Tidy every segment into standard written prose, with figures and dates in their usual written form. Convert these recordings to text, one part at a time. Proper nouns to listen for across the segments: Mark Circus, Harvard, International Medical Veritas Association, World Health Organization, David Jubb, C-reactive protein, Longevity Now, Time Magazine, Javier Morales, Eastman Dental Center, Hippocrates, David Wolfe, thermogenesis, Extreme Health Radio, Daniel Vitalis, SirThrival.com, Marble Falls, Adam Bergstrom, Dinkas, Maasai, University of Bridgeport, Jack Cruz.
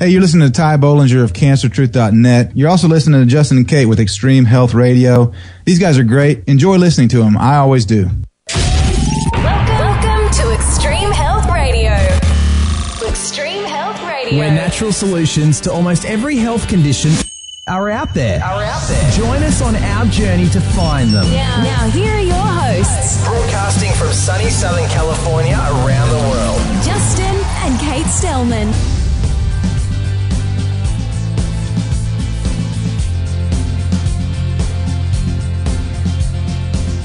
Hey, you're listening to Ty Bollinger of Cancertruth.net. You're also listening to Justin and Kate with Extreme Health Radio. These guys are great. Enjoy listening to them. I always do. Welcome to Extreme Health Radio. Extreme Health Radio. Where natural solutions to almost every health condition are out there. Join us on our journey to find them. Now here are your hosts. Broadcasting from sunny Southern California around the world. Justin and Kate Stelman.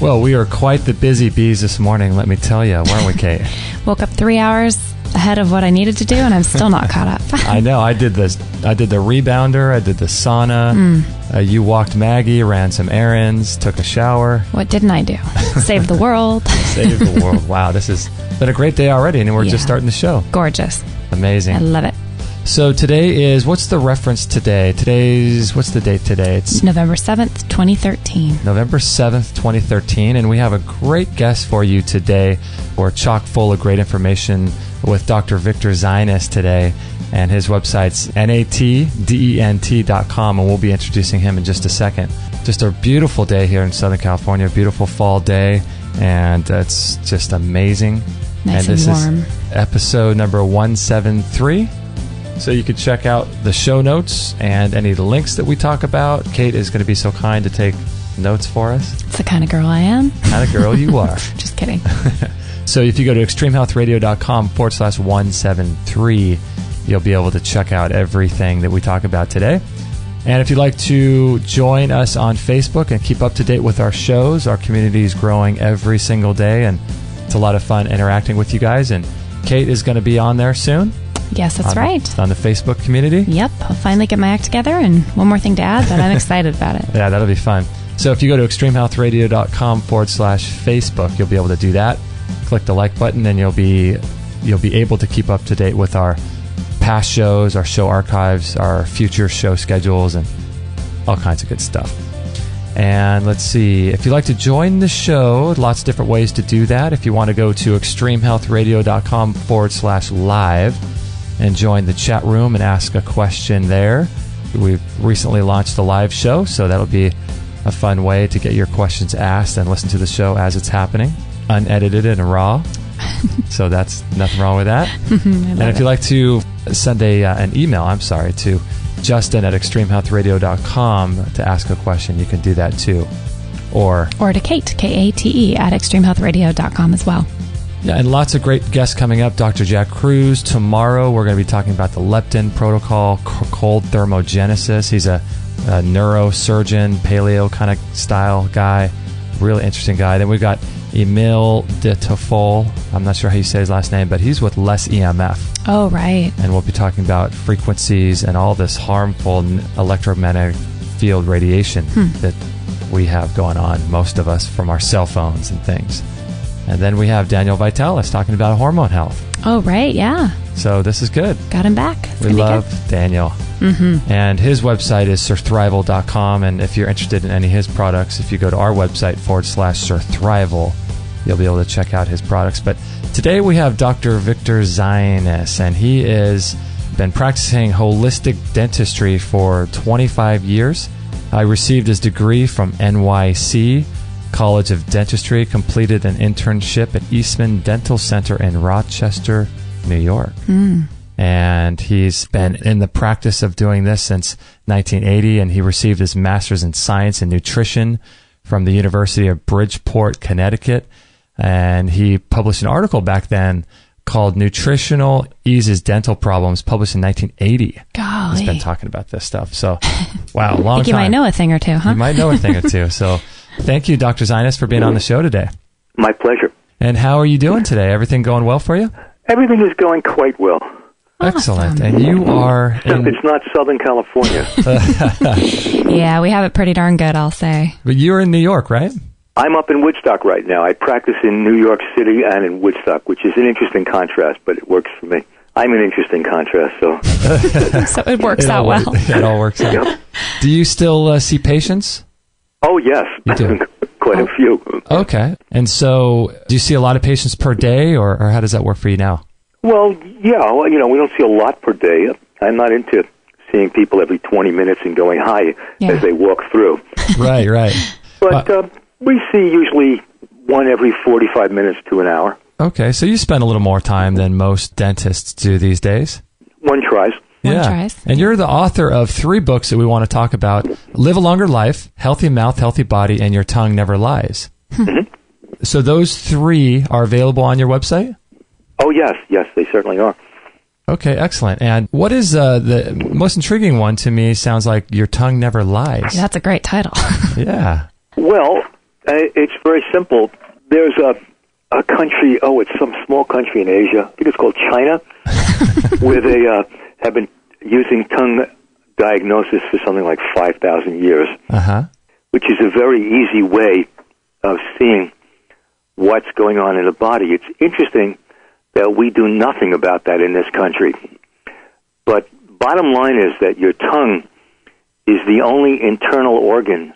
Well, we are quite the busy bees this morning, let me tell you, weren't we, Kate? Woke up 3 hours ahead of what I needed to do, and I'm still not caught up. I know. I did the rebounder. I did the sauna. You walked Maggie, ran some errands, took a shower. What didn't I do? Save the world. Save the world. Wow, this has been a great day already, and we're just starting the show. Gorgeous. Amazing. I love it. So today is, what's the reference today? What's the date today? It's November 7th, 2013. November 7th, 2013, and we have a great guest for you today. We're chock full of great information with Dr. Victor Zeines today, and his website's natdent.com, and we'll be introducing him in just a second. Just a beautiful day here in Southern California, a beautiful fall day, and it's just amazing. Nice and warm. This is episode number 173. So you can check out the show notes and any links that we talk about. Kate is going to be so kind to take notes for us. It's the kind of girl I am. Kind of girl you are. Just kidding. So if you go to extremehealthradio.com/173, you'll be able to check out everything that we talk about today. And if you'd like to join us on Facebook and keep up to date with our shows, our community is growing every single day, and it's a lot of fun interacting with you guys. And Kate is going to be on there soon. Yes, that's right. On the Facebook community. Yep. I'll finally get my act together. And one more thing to add, but I'm excited about it. Yeah, that'll be fun. So if you go to extremehealthradio.com/Facebook, you'll be able to do that. Click the like button and you'll be able to keep up to date with our past shows, our show archives, our future show schedules, and all kinds of good stuff. And let's see, if you'd like to join the show, lots of different ways to do that. If you want to go to extremehealthradio.com/live, and join the chat room and ask a question there. We've recently launched a live show, so that'll be a fun way to get your questions asked and listen to the show as it's happening, unedited and raw. So that's nothing wrong with that. And if you'd like to send an email, to justin@extremehealthradio.com to ask a question, you can do that too. Or to Kate, Kate, at extremehealthradio.com as well. Yeah, and lots of great guests coming up. Dr. Jack Cruz. Tomorrow, we're going to be talking about the leptin protocol, cold thermogenesis. He's a neurosurgeon, paleo kind of style guy. Really interesting guy. Then we've got Emil de Tafol. I'm not sure how you say his last name, but he's with Less EMF. Oh, right. And we'll be talking about frequencies and all this harmful electromagnetic field radiation that we have going on, most of us, from our cell phones and things. And then we have Daniel Vitalis talking about hormone health. Oh, right, yeah. So this is good. Got him back. We love Daniel. Mm-hmm. And his website is SirThrival.com. And if you're interested in any of his products, if you go to our website /SirThrival, you'll be able to check out his products. But today we have Dr. Victor Zeines, and he has been practicing holistic dentistry for 25 years. I received his degree from NYC College of Dentistry, completed an internship at Eastman Dental Center in Rochester, New York. And he's been in the practice of doing this since 1980, and he received his master's in science and nutrition from the University of Bridgeport, Connecticut. And he published an article back then called Nutritional Eases Dental Problems, published in 1980. Golly. He's been talking about this stuff. So, wow, long time. You might know a thing or two, huh? You might know a thing or two, so... Thank you, Dr. Zeines, for being on the show today. My pleasure. And how are you doing today? Everything going well for you? Everything is going quite well. Excellent. Awesome. And you are... It's not Southern California. Yeah, we have it pretty darn good, I'll say. But you're in New York, right? I'm up in Woodstock right now. I practice in New York City and in Woodstock, which is an interesting contrast, but it works for me. I'm an interesting contrast, so... So it works out well. It all works out. Yeah. Do you still see patients? Oh, yes. You do. Quite a few. Okay. And so do you see a lot of patients per day, or how does that work for you now? Well, yeah. You know, we don't see a lot per day. I'm not into seeing people every 20 minutes and going hi as they walk through. Right, right. But we see usually one every 45 minutes to an hour. Okay, so you spend a little more time than most dentists do these days. One tries. Yeah, and you're the author of three books that we want to talk about: Live a Longer Life, Healthy Mouth, Healthy Body, and Your Tongue Never Lies. Mm-hmm. So those three are available on your website? Oh, yes. Yes, they certainly are. Okay, excellent. And what is the most intriguing one to me sounds like Your Tongue Never Lies. That's a great title. Yeah. Well, it's very simple. There's a country, oh, it's some small country in Asia, I think it's called China, where they have been using tongue diagnosis for something like 5,000 years, which is a very easy way of seeing what's going on in the body. It's interesting that we do nothing about that in this country. But bottom line is that your tongue is the only internal organ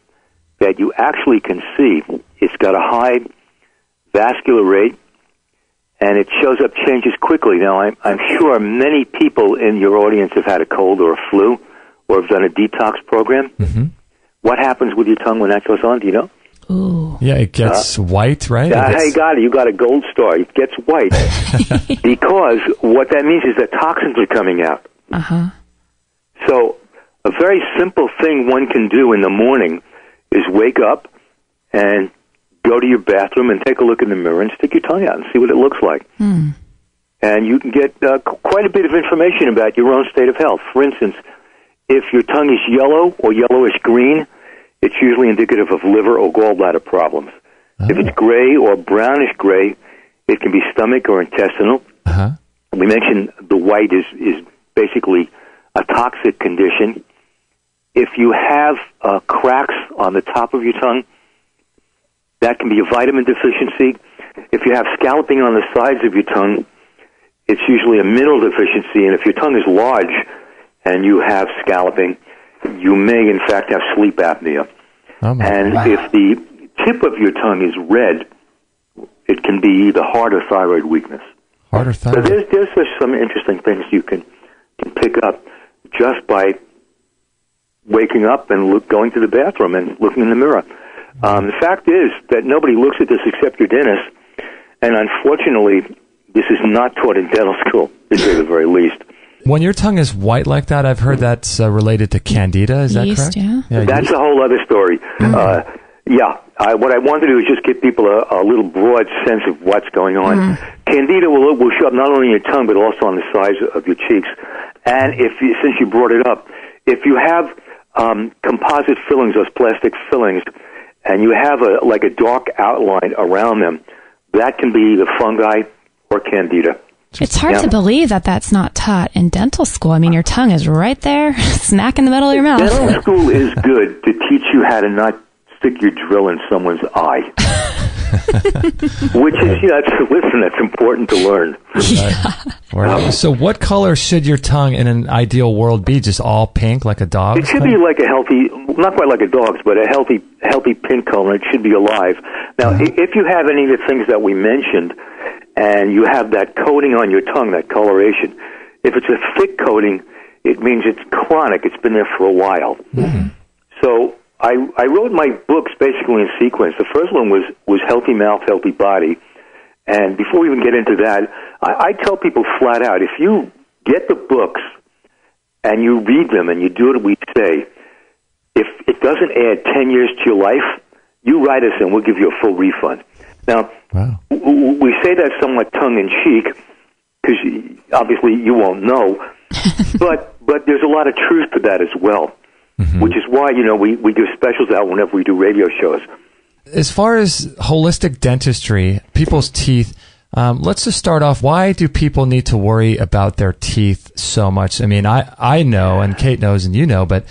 that you actually can see. It's got a high vascular rate, and it shows up changes quickly. Now, I'm sure many people in your audience have had a cold or a flu or have done a detox program. Mm-hmm. What happens with your tongue when that goes on? Do you know? Ooh. Yeah, it gets white, right? Hey, got it. You got a gold star. It gets white. Because what that means is that toxins are coming out. Uh-huh. So a very simple thing one can do in the morning is wake up and go to your bathroom and take a look in the mirror and stick your tongue out and see what it looks like. Mm. And you can get quite a bit of information about your own state of health. For instance, if your tongue is yellow or yellowish-green, it's usually indicative of liver or gallbladder problems. Oh. If it's gray or brownish-gray, it can be stomach or intestinal. Uh-huh. We mentioned the white is basically a toxic condition. If you have cracks on the top of your tongue, that can be a vitamin deficiency. If you have scalloping on the sides of your tongue, it's usually a mineral deficiency. And if your tongue is large and you have scalloping, you may, in fact, have sleep apnea. Oh my God. If the tip of your tongue is red, it can be either heart or thyroid weakness. Heart or thyroid. So there's some interesting things you can pick up just by waking up and going to the bathroom and looking in the mirror. The fact is that nobody looks at this except your dentist, and unfortunately, this is not taught in dental school, to say the very least. When your tongue is white like that, I've heard that's related to candida. Is that correct? Yeah, that's a whole other story. Mm-hmm. What I want to do is just give people a little broad sense of what's going on. Mm-hmm. Candida will show up not only in your tongue, but also on the sides of your cheeks. And since you brought it up, if you have composite fillings, those plastic fillings, and you have a dark outline around them, that can be either fungi or candida. It's hard to believe that that's not taught in dental school. I mean, your tongue is right there, smack in the middle of your mouth. Dental school is good to teach you how to not stick your drill in someone's eye, which is, that's important to learn. Yeah. Right. So what color should your tongue in an ideal world be? Just all pink like a dog's? It should be like a healthy, not quite like a dog's, but a healthy pink color. It should be alive. Now, if you have any of the things that we mentioned, and you have that coating on your tongue, that coloration. If it's a thick coating, it means it's chronic. It's been there for a while. Mm-hmm. So I wrote my books basically in sequence. The first one was Healthy Mouth, Healthy Body. And before we even get into that, I tell people flat out, if you get the books and you read them and you do what we say, if it doesn't add 10 years to your life, you write us and we'll give you a full refund. Now, wow. We say that somewhat tongue-in-cheek, because obviously you won't know, but there's a lot of truth to that as well, which is why, we give specials out whenever we do radio shows. As far as holistic dentistry, people's teeth, let's just start off. Why do people need to worry about their teeth so much? I mean, I know, and Kate knows, and you know, but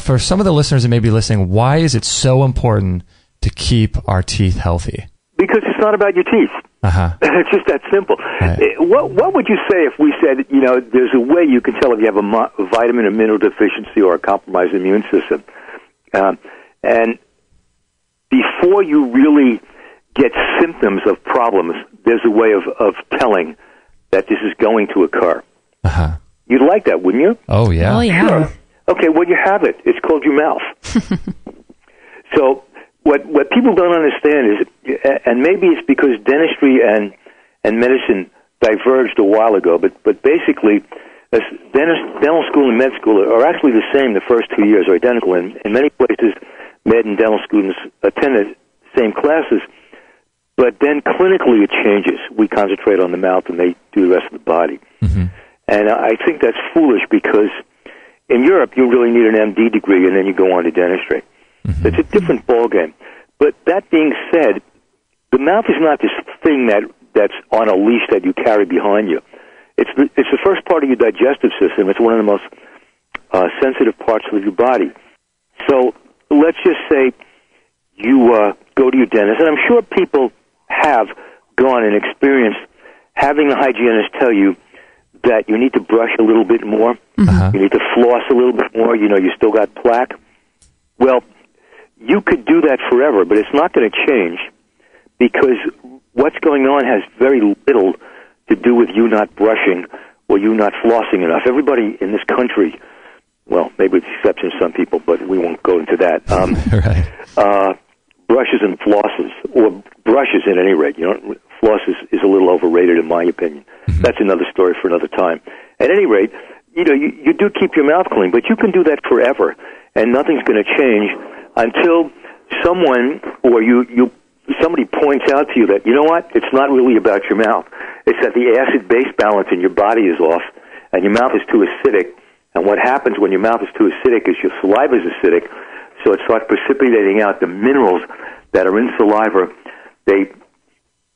for some of the listeners that may be listening, why is it so important to keep our teeth healthy? Because it's not about your teeth. Uh-huh. It's just that simple. Right. What would you say if we said, there's a way you can tell if you have a vitamin or mineral deficiency or a compromised immune system? And before you really get symptoms of problems, there's a way of telling that this is going to occur. Uh-huh. You'd like that, wouldn't you? Oh, yeah. Oh, yeah. Sure. Okay, well, you have it. It's called your mouth. So what people don't understand is, and maybe it's because dentistry and medicine diverged a while ago, but basically, dental school and med school are actually the same. The first 2 years are identical. In many places, med and dental students attended the same classes, but then clinically it changes. We concentrate on the mouth and they do the rest of the body. Mm-hmm. And I think that's foolish because in Europe you really need an MD degree and then you go on to dentistry. Mm-hmm. It's a different ballgame. But that being said, the mouth is not this thing that's on a leash that you carry behind you. It's the first part of your digestive system. It's one of the most sensitive parts of your body. So let's just say you go to your dentist, and I'm sure people have gone and experienced having a hygienist tell you that you need to brush a little bit more, uh-huh. you need to floss a little bit more, you know, you still got plaque. Well, you could do that forever, but it's not going to change because what's going on has very little to do with you not brushing or you not flossing enough. Everybody in this country, well, maybe with the exception of some people, but we won't go into that, right. Brushes and flosses, or brushes at any rate. You know, floss is a little overrated in my opinion. Mm-hmm. That's another story for another time. At any rate, you know, you do keep your mouth clean, but you can do that forever, and nothing's going to change until someone or somebody points out to you that, you know what, it's not really about your mouth. It's that the acid-base balance in your body is off, and your mouth is too acidic. And what happens when your mouth is too acidic is your saliva is acidic, so it starts precipitating out the minerals that are in saliva. They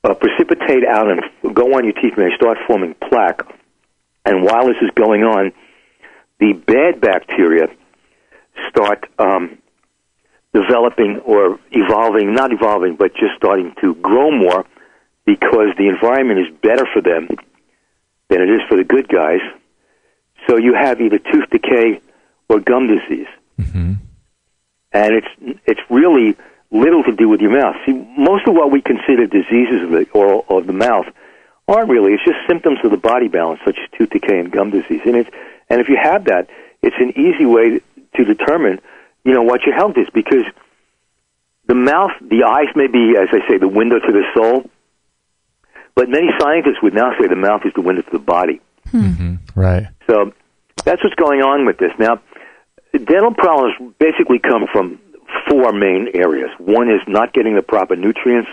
precipitate out and go on your teeth, and they start forming plaque. And while this is going on, the bad bacteria start developing or evolving, not evolving, but just starting to grow more because the environment is better for them than it is for the good guys. So you have either tooth decay or gum disease. Mm-hmm. And it's really little to do with your mouth. See, most of what we consider diseases of the oral of the mouth aren't really. It's just symptoms of the body balance, such as tooth decay and gum disease. And if you have that, it's an easy way to determine, you know, what your health is, because the mouth, the eyes may be, as I say, the window to the soul, but many scientists would now say the mouth is the window to the body. Mm-hmm. Right. So that's what's going on with this. Now, dental problems basically come from four main areas. One is not getting the proper nutrients,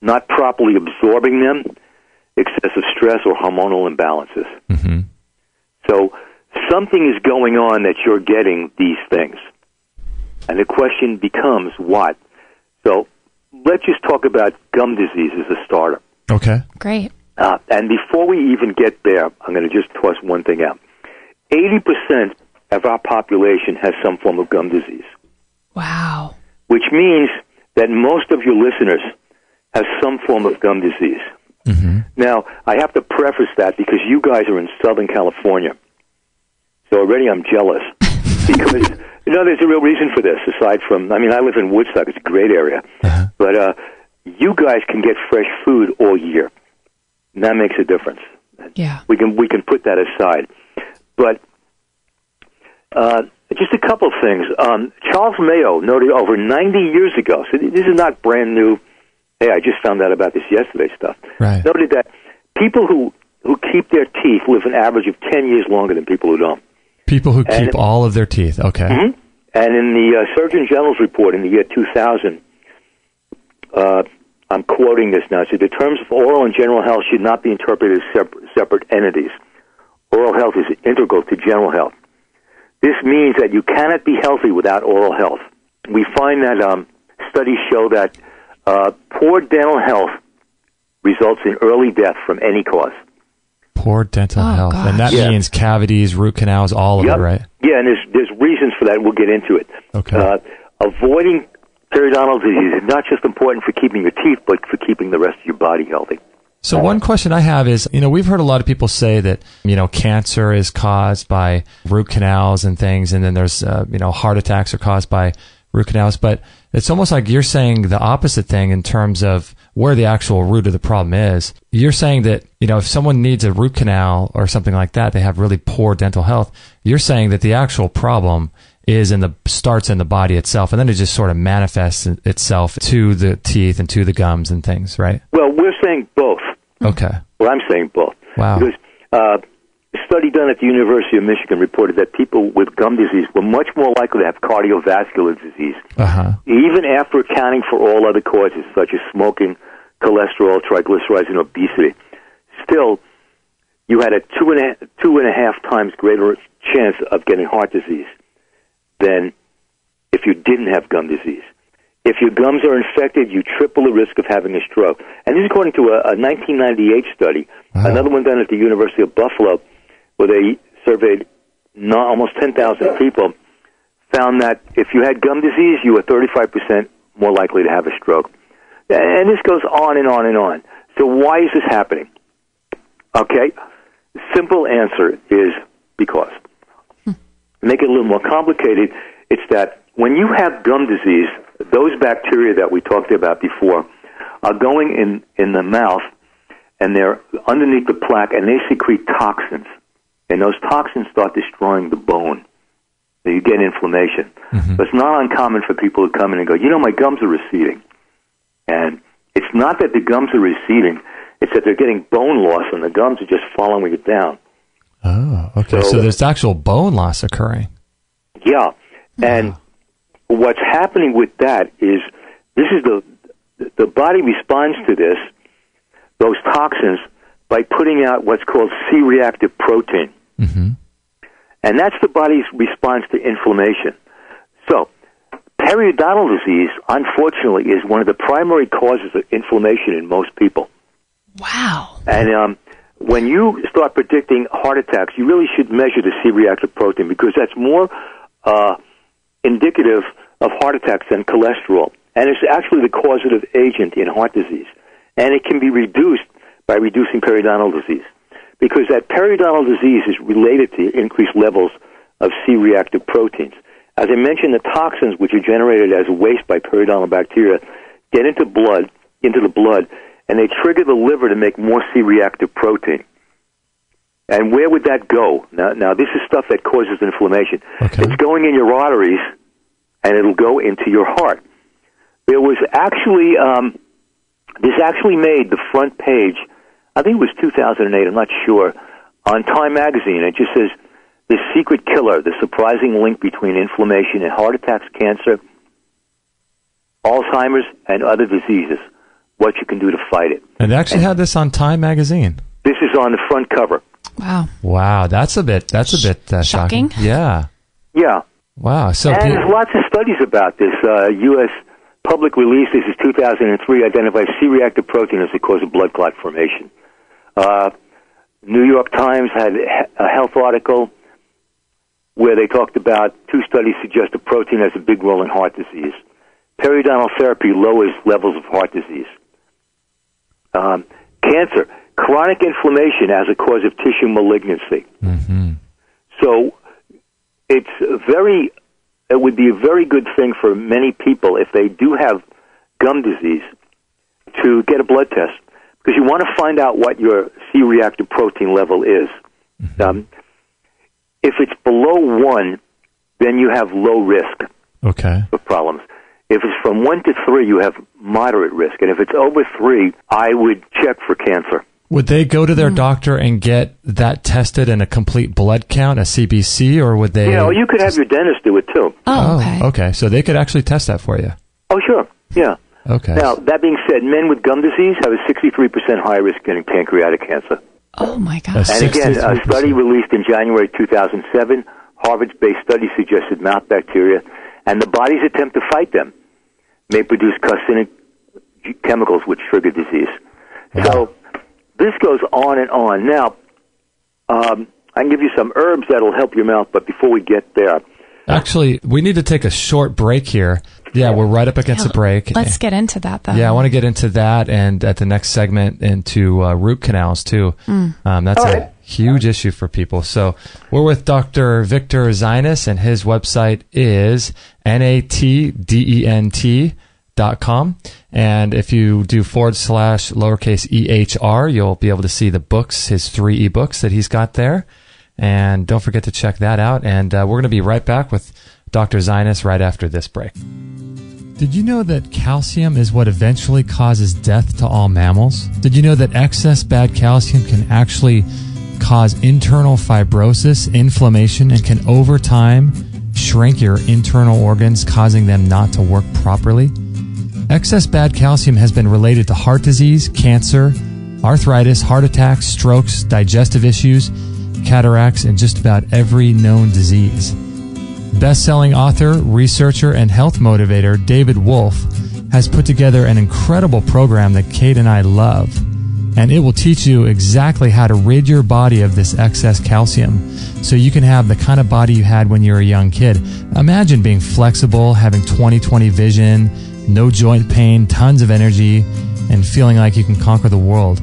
not properly absorbing them, excessive stress, or hormonal imbalances. Mm-hmm. So something is going on that you're getting these things. And the question becomes what? So let's just talk about gum disease as a starter. Okay. Great. And before we even get there, I'm going to just toss one thing out. 80% of our population has some form of gum disease. Wow. Which means that most of your listeners have some form of gum disease. Mm-hmm. Now, I have to preface that because you guys are in Southern California. So already I'm jealous because, you know, there's a real reason for this aside from, I mean, I live in Woodstock. It's a great area. Uh-huh. But you guys can get fresh food all year. And that makes a difference. Yeah. We can put that aside. But just a couple of things. Charles Mayo noted over 90 years ago, so this is not brand new, hey, I just found out about this yesterday stuff, right. Noted that people who keep their teeth live an average of 10 years longer than people who don't. People who keep all of their teeth, okay. Mm-hmm. And in the Surgeon General's report in the year 2000, I'm quoting this now, so the terms of oral and general health should not be interpreted as separate entities. Oral health is integral to general health. This means that you cannot be healthy without oral health. We find that studies show that poor dental health results in early death from any cause. Poor dental health. Gosh. And that means cavities, root canals, all of it, right? Yeah, and there's reasons for that. We'll get into it. Okay. Avoiding periodontal disease is not just important for keeping your teeth, but for keeping the rest of your body healthy. So one question I have is, you know, we've heard a lot of people say that, you know, cancer is caused by root canals and things, and then there's, you know, heart attacks are caused by root canals, but it's almost like you're saying the opposite thing in terms of where the actual root of the problem is. You're saying that, you know, if someone needs a root canal or something like that, they have really poor dental health. You're saying that the actual problem is starts in the body itself, and then it just sort of manifests itself to the teeth and to the gums and things, right? Well, we're saying both. Okay. Well, I'm saying both. Wow. Because a study done at the University of Michigan reported that people with gum disease were much more likely to have cardiovascular disease, even after accounting for all other causes such as smoking, cholesterol, triglycerides, and obesity. Still, you had a two and a half times greater chance of getting heart disease than if you didn't have gum disease. If your gums are infected, you triple the risk of having a stroke. And this is according to a 1998 study. Wow. Another one done at the University of Buffalo, where they surveyed almost 10,000 people, found that if you had gum disease, you were 35% more likely to have a stroke. And this goes on and on and on. So why is this happening? Okay, the simple answer is because. Make it a little more complicated, it's that when you have gum disease, those bacteria that we talked about before are going in the mouth, and they're underneath the plaque, and they secrete toxins. And those toxins start destroying the bone. So you get inflammation. Mm-hmm. So it's not uncommon for people to come in and go, you know, my gums are receding. And it's not that the gums are receding. It's that they're getting bone loss, and the gums are just following it down. Oh, okay. So there's actual bone loss occurring. Yeah. And what's happening with that is this is the body responds to this, those toxins, by putting out what's called C-reactive protein. Mm-hmm. And that's the body's response to inflammation. So periodontal disease, unfortunately, is one of the primary causes of inflammation in most people. Wow. And when you start predicting heart attacks, you really should measure the C-reactive protein, because that's more indicative of heart attacks than cholesterol. And it's actually the causative agent in heart disease. And it can be reduced by reducing periodontal disease, because that periodontal disease is related to increased levels of C-reactive proteins. As I mentioned, the toxins, which are generated as waste by periodontal bacteria, get into the blood, and they trigger the liver to make more C-reactive protein. And where would that go? Now, this is stuff that causes inflammation. Okay. It's going in your arteries, and it'll go into your heart. There was actually, this actually made the front page, I think it was 2008, I'm not sure, on Time Magazine. It just says, "The Secret Killer, the surprising link between inflammation and heart attacks, cancer, Alzheimer's, and other diseases. What you can do to fight it." And they actually had this on Time Magazine. This is on the front cover. Wow. Wow, that's a bit shocking. Yeah. Yeah. Wow. So and there's lots of studies about this. U.S. public release, this is 2003, identifies C-reactive protein as the cause of blood clot formation. New York Times had a health article where they talked about two studies suggest the protein has a big role in heart disease. Periodontal therapy lowers levels of heart disease. Cancer, chronic inflammation as a cause of tissue malignancy. Mm-hmm. So it would be a very good thing for many people, if they do have gum disease, to get a blood test, because you want to find out what your C-reactive protein level is. Mm-hmm. If it's below 1, then you have low risk of problems. If it's from 1 to 3, you have moderate risk. And if it's over 3, I would check for cancer. Would they go to their doctor and get that tested in a complete blood count, a CBC, or would they... Yeah, or you could have your dentist do it, too. Oh, okay. Okay, so they could actually test that for you. Oh, sure, yeah. Okay. Now, that being said, men with gum disease have a 63% higher risk of getting pancreatic cancer. Oh, my gosh. And again, a study released in January 2007, Harvard-based study suggested mouth bacteria and the body's attempt to fight them may produce carcinogenic chemicals which trigger disease. Wow. So this goes on and on. Now, I can give you some herbs that will help your mouth, but before we get there... Actually, we need to take a short break here. Yeah, we're right up against a break. Let's get into that, though. Yeah, I want to get into that, and at the next segment into root canals, too. That's a Huge issue for people. So we're with Dr. Victor Zeines, and his website is natdent.com. And if you do /EHR, you'll be able to see the books, his 3 ebooks that he's got there. And don't forget to check that out. And we're going to be right back with Dr. Zeines right after this break. Did you know that calcium is what eventually causes death to all mammals? Did you know that excess bad calcium can actually cause internal fibrosis, inflammation, and can over time shrink your internal organs, causing them not to work properly? Excess bad calcium has been related to heart disease, cancer, arthritis, heart attacks, strokes, digestive issues, cataracts, and just about every known disease. Best-selling author, researcher, and health motivator David Wolfe has put together an incredible program that Kate and I love, and it will teach you exactly how to rid your body of this excess calcium so you can have the kind of body you had when you were a young kid. Imagine being flexible, having 20/20 vision, no joint pain, tons of energy, and feeling like you can conquer the world.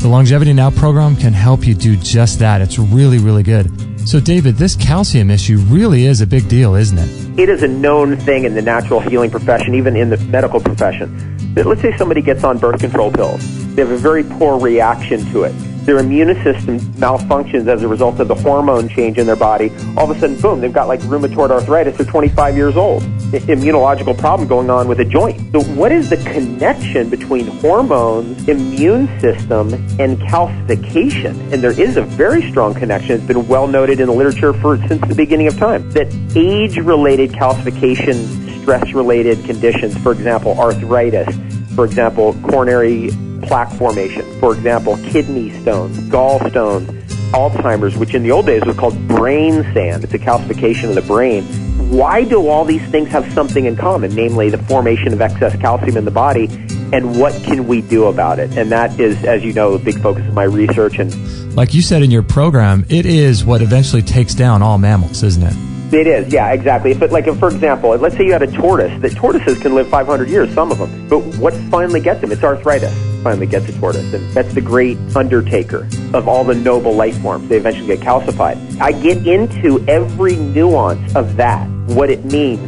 The Longevity Now program can help you do just that. It's really, really good. So, David, this calcium issue really is a big deal, isn't it? It is a known thing in the natural healing profession, even in the medical profession. But let's say somebody gets on birth control pills. They have a very poor reaction to it. Their immune system malfunctions as a result of the hormone change in their body. All of a sudden, boom, they've got like rheumatoid arthritis. They're 25 years old. Immunological problem going on with a joint. So what is the connection between hormones, immune system, and calcification? And there is a very strong connection. It's been well noted in the literature since the beginning of time, that age-related calcification, stress-related conditions, for example, arthritis, for example, coronary plaque formation, for example, kidney stones, gallstones, Alzheimer's, which in the old days was called brain sand. It's a calcification of the brain. Why do all these things have something in common, namely the formation of excess calcium in the body, and what can we do about it? And that is, as you know, a big focus of my research. And like you said in your program, it is what eventually takes down all mammals, isn't it? It is, yeah, exactly. But like, for example, let's say you had a tortoise. The tortoises can live 500 years, some of them. But what finally gets them? It's arthritis. Finally gets a tortoise, and that's the great undertaker of all the noble life forms. They eventually get calcified. I get into every nuance of that, what it means,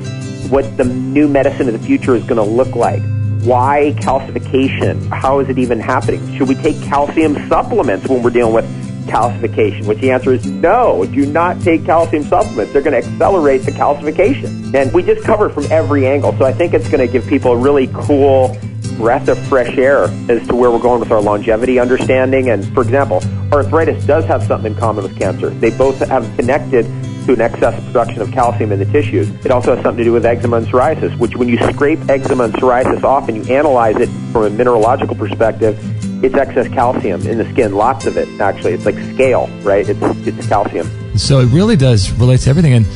what the new medicine of the future is going to look like, why calcification, how is it even happening? Should we take calcium supplements when we're dealing with calcification? Which the answer is no, do not take calcium supplements. They're going to accelerate the calcification. And we just cover from every angle, so I think it's going to give people a really cool breath of fresh air as to where we're going with our longevity understanding. And for example, arthritis does have something in common with cancer. They both have connected to an excess production of calcium in the tissues. It also has something to do with eczema and psoriasis, which when you scrape eczema and psoriasis off and you analyze it from a mineralogical perspective, it's excess calcium in the skin, lots of it actually. It's like scale, right? It's calcium. So it really does relate to everything. And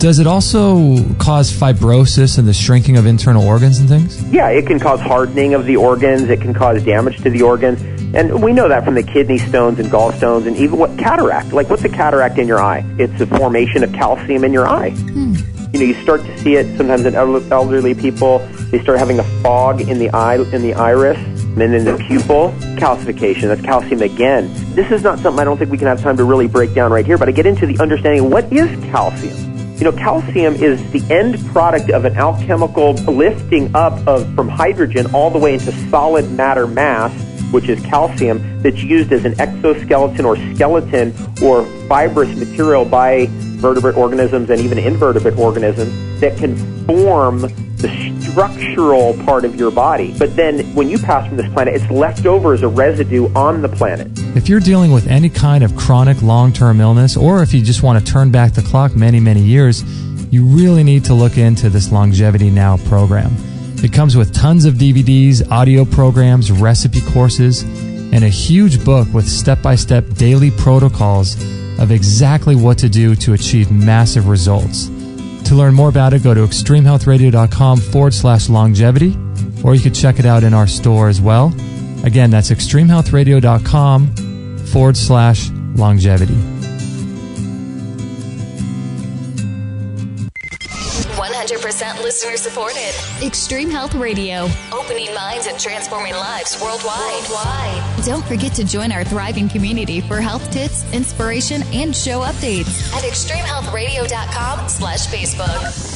does it also cause fibrosis and the shrinking of internal organs and things? Yeah, it can cause hardening of the organs. It can cause damage to the organs. And we know that from the kidney stones and gallstones and even what cataract. Like, what's a cataract in your eye? It's the formation of calcium in your eye. You know, you start to see it sometimes in elderly people. They start having a fog in the eye, in the iris. And then the pupil, calcification, that's calcium again. This is not something I don't think we can have time to really break down right here, but I get into the understanding of what is calcium. You know, calcium is the end product of an alchemical lifting up of from hydrogen all the way into solid matter mass, which is calcium, that's used as an exoskeleton or skeleton or fibrous material by vertebrate organisms and even invertebrate organisms that can form the structural part of your body. But then when you pass from this planet, it's left over as a residue on the planet. If you're dealing with any kind of chronic long-term illness, or if you just want to turn back the clock many, many years, you really need to look into this Longevity Now program. It comes with tons of DVDs, audio programs, recipe courses, and a huge book with step-by-step daily protocols of exactly what to do to achieve massive results. To learn more about it, go to extremehealthradio.com /longevity, or you can check it out in our store as well. Again, that's extremehealthradio.com /longevity. 100% listener supported. Extreme Health Radio. Opening minds and transforming lives worldwide. Don't forget to join our thriving community for health tips, inspiration, and show updates at extremehealthradio.com/Facebook.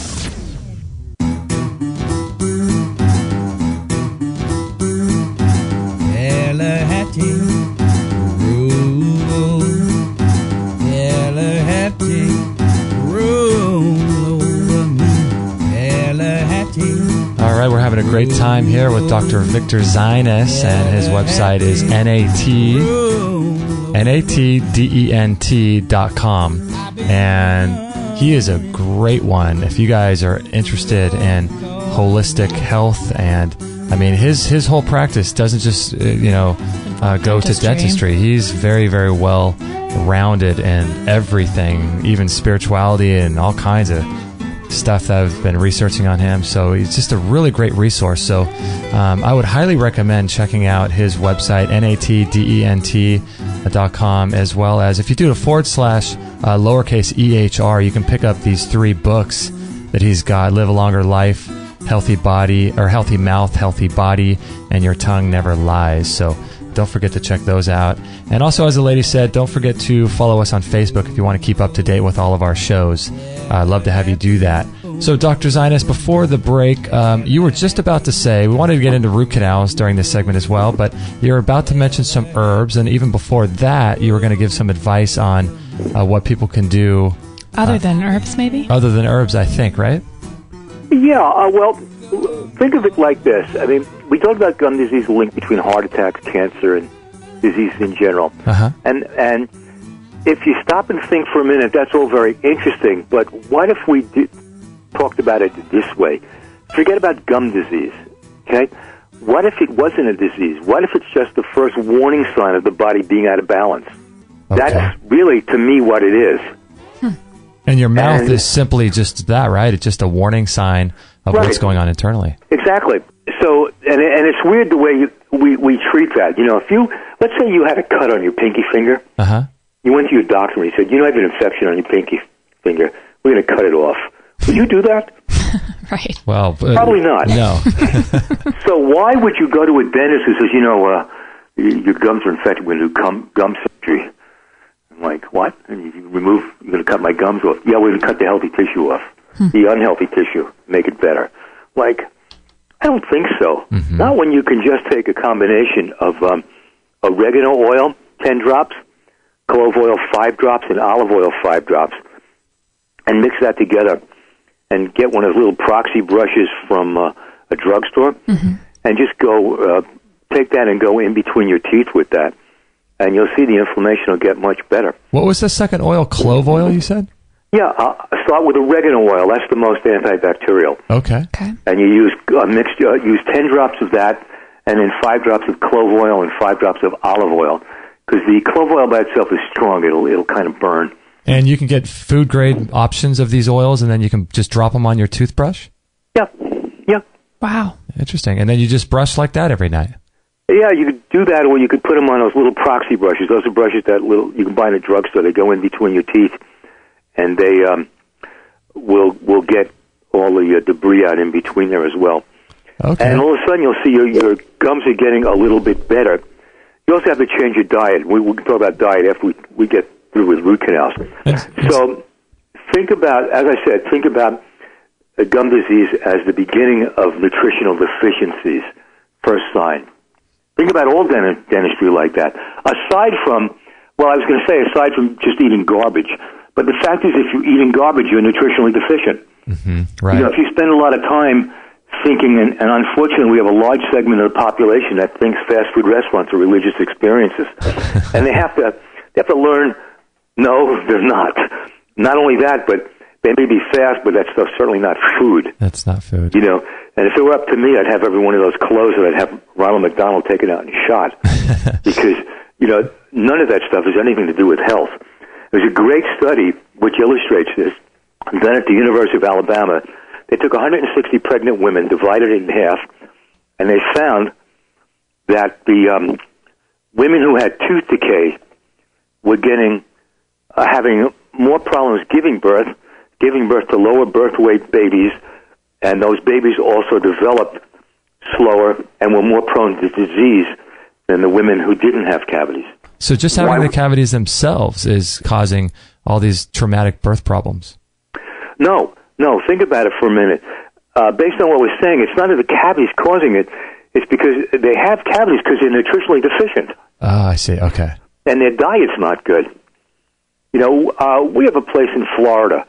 All right, we're having a great time here with Dr. Victor Zeines, and his website is natdent.com, and he is a great one if you guys are interested in holistic health. And I mean, his whole practice doesn't just go to dentistry. He's very, very well rounded in everything, even spirituality and all kinds of stuff that I've been researching on him. So he's just a really great resource. So I would highly recommend checking out his website, natdent.com, as well as if you do a /EHR, you can pick up these 3 books that he's got: Live a Longer Life, Healthy Body, or Healthy Mouth, Healthy Body, and Your Tongue Never Lies. So don't forget to check those out. And also, as the lady said, don't forget to follow us on Facebook if you want to keep up to date with all of our shows. I'd love to have you do that. So, Dr. Zeines, before the break, you were just about to say, we wanted to get into root canals during this segment as well, but you were about to mention some herbs, and even before that, you were going to give some advice on what people can do. Other than herbs, maybe? Other than herbs, I think, right? Yeah, well, think of it like this. I mean, we talked about gum disease, the link between heart attacks, cancer, and disease in general. Uh-huh. And if you stop and think for a minute, that's all very interesting. But what if we talked about it this way? Forget about gum disease, okay? What if it wasn't a disease? What if it's just the first warning sign of the body being out of balance? Okay. That's really, to me, what it is. Hmm. And your mouth is simply just that, right? It's just a warning sign of what's going on internally. Exactly. So, and it's weird the way we treat that. You know, if you, let's say you had a cut on your pinky finger. Uh-huh. You went to your doctor and he said, you know, I have an infection on your pinky finger. We're going to cut it off. Would you do that? Right. Well, probably not. No. So why would you go to a dentist who says, you know, your gums are infected, we're going to do gum surgery? I'm like, what? And you remove, you're going to cut my gums off? Yeah, we're going to cut the healthy tissue off. The unhealthy tissue, make it better. Like, I don't think so. Mm-hmm. Not when you can just take a combination of oregano oil, 10 drops, clove oil, 5 drops, and olive oil, 5 drops, and mix that together and get one of those little proxy brushes from a drugstore, mm-hmm. and just go take that and go in between your teeth with that, and you'll see the inflammation will get much better. What was the second oil? Clove oil, you said? Yeah, start with oregano oil. That's the most antibacterial. Okay. And you use a mixture. Use 10 drops of that, and then 5 drops of clove oil and 5 drops of olive oil, because the clove oil by itself is strong. It'll kind of burn. And you can get food grade options of these oils, and then you can just drop them on your toothbrush. Yeah. Wow. Interesting. And then you just brush like that every night. Yeah, you could do that, or you could put them on those little proxy brushes. Those are brushes that you can buy in a drugstore. They go in between your teeth. And they will get all the debris out in between there as well. Okay. And all of a sudden you'll see your gums are getting a little bit better. You also have to change your diet. We can talk about diet after we get through with root canals. So think about, as I said, think about gum disease as the beginning of nutritional deficiencies, first sign. Think about all dentistry like that. Aside from just eating garbage. But the fact is, if you're eating garbage, you're nutritionally deficient. Mm-hmm, right. You know, if you spend a lot of time thinking, and unfortunately we have a large segment of the population that thinks fast food restaurants are religious experiences. And they have to learn, no, they're not. Not only that, but they may be fast, but that stuff's certainly not food. That's not food. You know, and if it were up to me, I'd have every one of those closed, and I'd have Ronald McDonald taken out and shot. Because, you know, none of that stuff has anything to do with health. There's a great study which illustrates this, done at the University of Alabama. They took 160 pregnant women, divided it in half, and they found that the women who had tooth decay were having more problems giving birth giving birth to lower birth weight babies, and those babies also developed slower and were more prone to disease than the women who didn't have cavities. So just having the cavities themselves is causing all these traumatic birth problems. No. Think about it for a minute. Based on what we're saying, it's not that the cavities causing it. It's because they have cavities because they're nutritionally deficient. Ah, I see. Okay. And their diet's not good. You know, we have a place in Florida,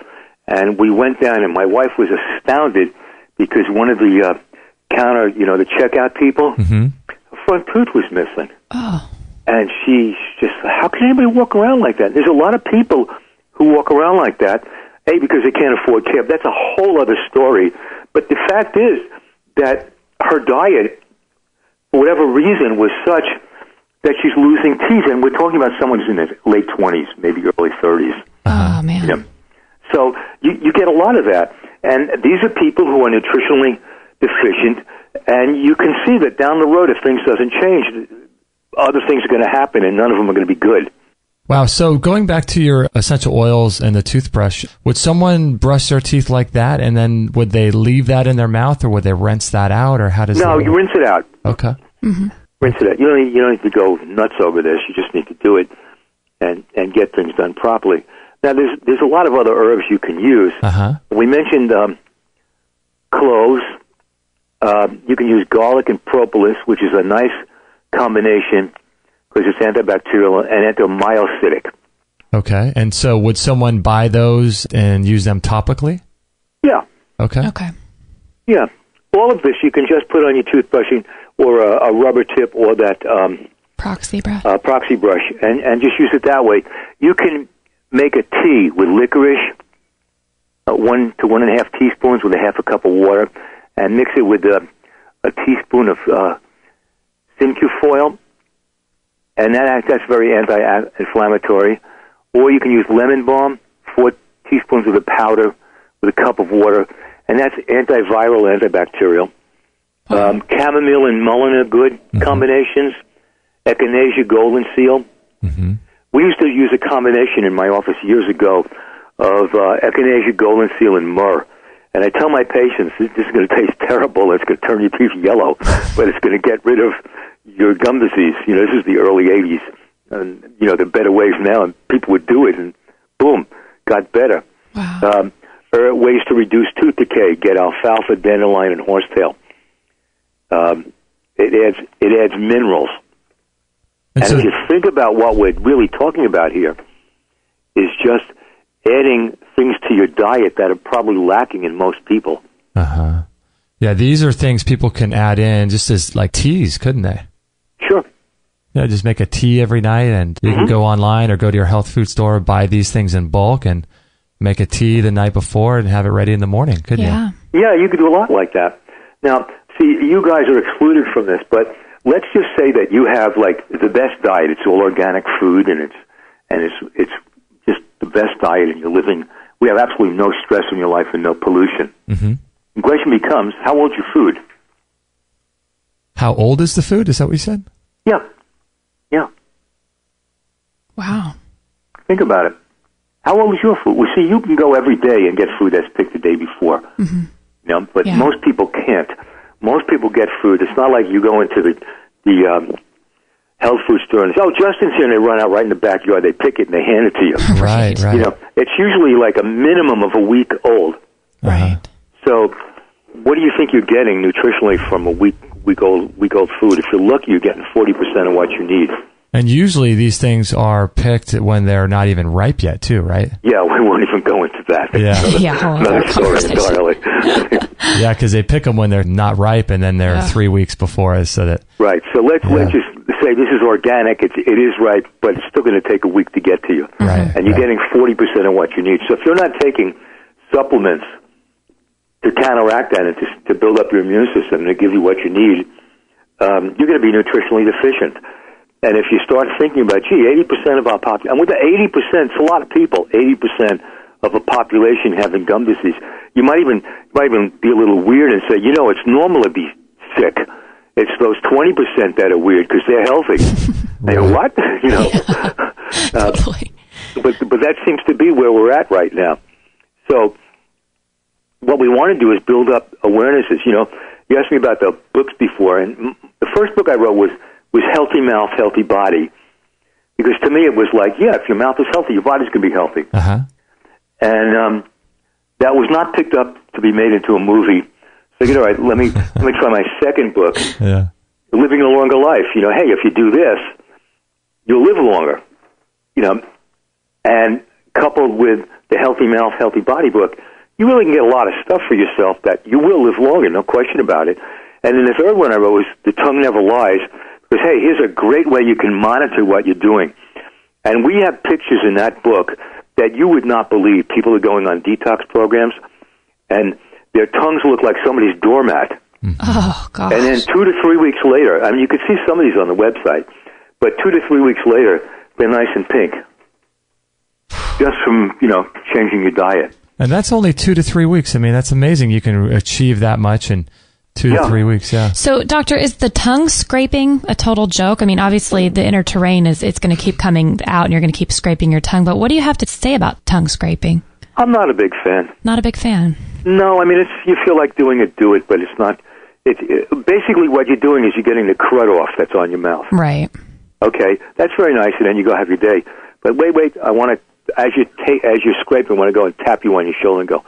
and we went down, and my wife was astounded because one of the counter, you know, the checkout people, her front tooth was missing. Oh. And she's just, how can anybody walk around like that? There's a lot of people who walk around like that, A, because they can't afford care. That's a whole other story. But the fact is that her diet, for whatever reason, was such that she's losing teeth. And we're talking about someone who's in their late 20s, maybe early 30s. Oh, man. Yeah. So you get a lot of that. And these are people who are nutritionally deficient. And you can see that down the road, if things doesn't change, other things are going to happen, and none of them are going to be good. Wow. So going back to your essential oils and the toothbrush, would someone brush their teeth like that, and then would they leave that in their mouth, or would they rinse that out, or how does that work? No, you rinse it out. Okay. Mm-hmm. Rinse it out. You don't need to go nuts over this. You just need to do it and get things done properly. Now, there's a lot of other herbs you can use. Uh-huh. We mentioned cloves. You can use garlic and propolis, which is a nice combination because it's antibacterial and antimyocytic. Okay. And so would someone buy those and use them topically? Yeah. Okay. Yeah. All of this you can just put on your toothbrushing or a rubber tip or that proxy brush and just use it that way. You can make a tea with licorice, 1 to 1.5 teaspoons with 1/2 cup of water, and mix it with a teaspoon of Dinkas foil, and that's very anti-inflammatory. Or you can use lemon balm, 4 teaspoons of the powder with 1 cup of water, and that's antiviral, antibacterial. Oh. Chamomile and mullein are good combinations. Echinacea, golden seal. Mm-hmm. We used to use a combination in my office years ago of echinacea, golden seal, and myrrh. And I tell my patients, this is going to taste terrible. It's going to turn your teeth yellow, but it's going to get rid of your gum disease. You know, this is the early 80s. And, you know, there are better ways now, and people would do it, and boom, got better. Wow. Or ways to reduce tooth decay, get alfalfa, dandelion, and horsetail. It adds minerals. And if you think about what we're really talking about here, is just adding things to your diet that are probably lacking in most people. Uh-huh. Yeah, these are things people can add in just as like teas, couldn't they? Sure. Yeah, just make a tea every night, and you can go online or go to your health food store, buy these things in bulk, and make a tea the night before and have it ready in the morning, couldn't you? Yeah, you could do a lot like that. Now, see, you guys are excluded from this, but let's just say that you have like the best diet. It's all organic food, and it's just the best diet, and you're living. We have absolutely no stress in your life and no pollution. Mm-hmm. The question becomes, how old's your food? How old is the food? Is that what you said? Yeah. Wow. Think about it. How old is your food? Well, see, you can go every day and get food that's picked the day before. Mm-hmm. You know, but most people can't. Most people get food. It's not like you go into the health food store and say, oh, Justin's here, and they run out right in the backyard. They pick it and they hand it to you. Right. You know, it's usually like a minimum of a week old. Right. So, what do you think you're getting nutritionally from a week old food? If you're lucky, you're getting 40% of what you need. And usually, these things are picked when they're not even ripe yet, too, right? Yeah, we won't even go into that. Yeah, because they pick them when they're not ripe, and then they're 3 weeks before us, so that. Right. So let's just say this is organic. It is ripe, but it's still going to take a week to get to you. Right. And you're getting 40% of what you need. So if you're not taking supplements to counteract that and to build up your immune system and to give you what you need, you're going to be nutritionally deficient. And if you start thinking about, 80% of our population, and with the 80%, it's a lot of people, 80% of a population having gum disease, you might even be a little weird and say, it's normal to be sick. It's those 20% that are weird because they're healthy. And what? Totally. But that seems to be where we're at right now. So what we want to do is build up awarenesses. You know, you asked me about the books before, and the first book I wrote was Healthy Mouth, Healthy Body, because to me it was like, yeah, if your mouth is healthy, your body's going to be healthy. Uh-huh. And that was not picked up to be made into a movie. So I said, all right, let me try my second book, yeah. Living a Longer Life. You know, hey, if you do this, you'll live longer. You know, and coupled with the Healthy Mouth, Healthy Body book, you really can get a lot of stuff for yourself that you will live longer, no question about it. And then the third one I wrote was The Tongue Never Lies, because, hey, here's a great way you can monitor what you're doing. And we have pictures in that book that you would not believe. People are going on detox programs, and their tongues look like somebody's doormat. Oh, gosh. And then 2 to 3 weeks later, I mean, you could see some of these on the website, but 2 to 3 weeks later, they're nice and pink. Just from, you know, changing your diet. And that's only 2 to 3 weeks. I mean, that's amazing. You can achieve that much in two to 3 weeks, yeah. So, Doctor, is the tongue scraping a total joke? I mean, obviously, the inner terrain it's going to keep coming out and you're going to keep scraping your tongue. But what do you have to say about tongue scraping? I'm not a big fan. Not a big fan? No, I mean, it's, you feel like doing it, do it, but it's not. Basically, what you're doing is you're getting the crud off that's on your mouth. Right. Okay, that's very nice, and then you go have your day. But wait, I want to. As you're scraping, I want to go and tap you on your shoulder and go,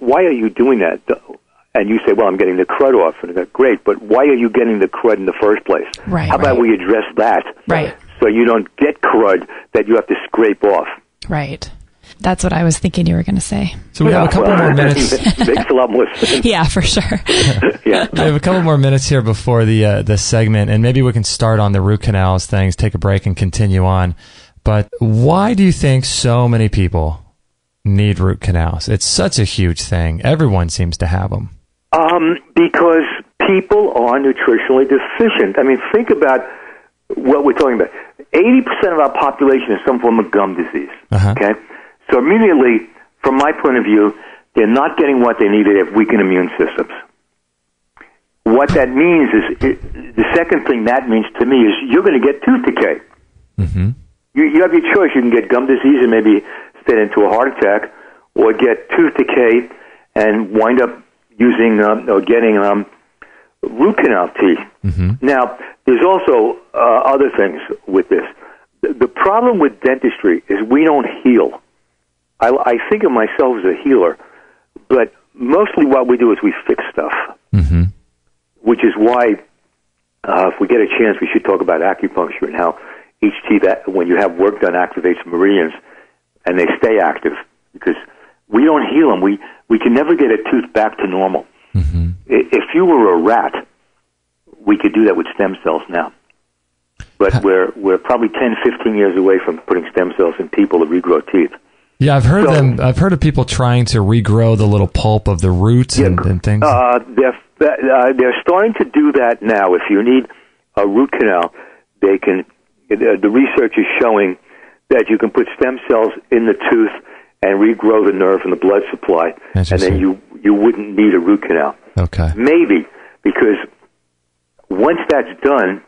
why are you doing that? And you say, well, I'm getting the crud off. And I go, great, but why are you getting the crud in the first place? Right, how about we address that? Right. So you don't get crud that you have to scrape off. Right. That's what I was thinking you were going to say. So we have a couple more minutes. Makes a lot more sense. Yeah, for sure. Yeah. We have a couple more minutes here before the segment, and maybe we can start on the root canals things, take a break, and continue on. But why do you think so many people need root canals? It's such a huge thing. Everyone seems to have them. Because people are nutritionally deficient. I mean, think about what we're talking about. 80% of our population is some form of gum disease. Uh-huh. Okay? So immediately, from my point of view, they're not getting what they need. They have weakened immune systems. What that means is, the second thing that means to me is you're going to get tooth decay. Mm-hmm. You have your choice. You can get gum disease and maybe fit into a heart attack, or get tooth decay and wind up using or getting root canal teeth. Mm-hmm. Now, there's also other things with this. The problem with dentistry is we don't heal. I think of myself as a healer, but mostly what we do is we fix stuff, mm-hmm. which is why if we get a chance, we should talk about acupuncture and how each teeth, when you have work done, activates meridians, and they stay active because we don't heal them. We can never get a tooth back to normal. Mm-hmm. If you were a rat, we could do that with stem cells now. But we're probably 10, 15 years away from putting stem cells in people to regrow teeth. Yeah, I've heard of people trying to regrow the little pulp of the roots and things. They're starting to do that now. If you need a root canal, they can. The research is showing that you can put stem cells in the tooth and regrow the nerve and the blood supply, and then you wouldn't need a root canal. Okay. Maybe, because once that's done,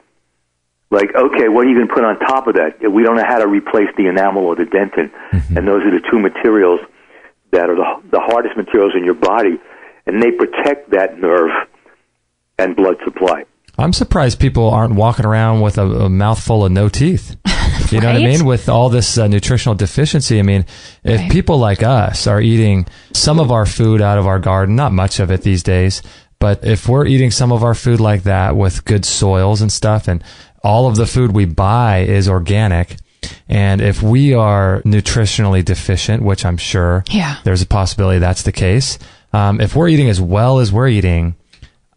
like, okay, what are you going to put on top of that? We don't know how to replace the enamel or the dentin, mm-hmm. and those are the two materials that are the hardest materials in your body, and they protect that nerve and blood supply. I'm surprised people aren't walking around with a mouthful of no teeth. You know right? what I mean? With all this nutritional deficiency, I mean, if right. people like us are eating some of our food out of our garden, not much of it these days, but if we're eating some of our food like that with good soils and stuff, and all of the food we buy is organic, and if we are nutritionally deficient, which I'm sure there's a possibility that's the case, if we're eating as well as we're eating,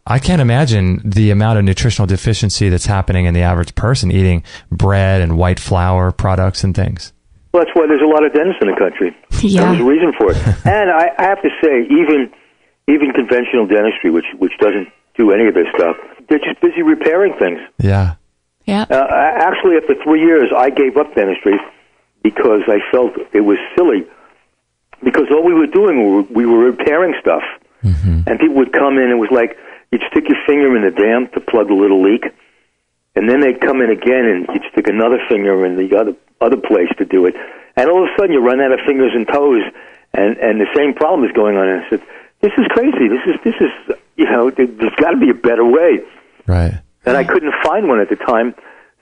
I can't imagine the amount of nutritional deficiency that's happening in the average person eating bread and white flour products and things. Well, that's why there's a lot of dentists in the country. Yeah. There's a reason for it. And I have to say, even conventional dentistry, which doesn't do any of this stuff, they're just busy repairing things. Yeah. Yeah. Actually, after 3 years, I gave up dentistry because I felt it was silly. Because all we were doing, we were repairing stuff. Mm-hmm. And people would come in and it was like, you'd stick your finger in the dam to plug the little leak, and then they'd come in again, and you'd stick another finger in the other place to do it. And all of a sudden, you run out of fingers and toes, And the same problem is going on. And I said, this is crazy. This is you know, there's got to be a better way. Right. And I couldn't find one at the time,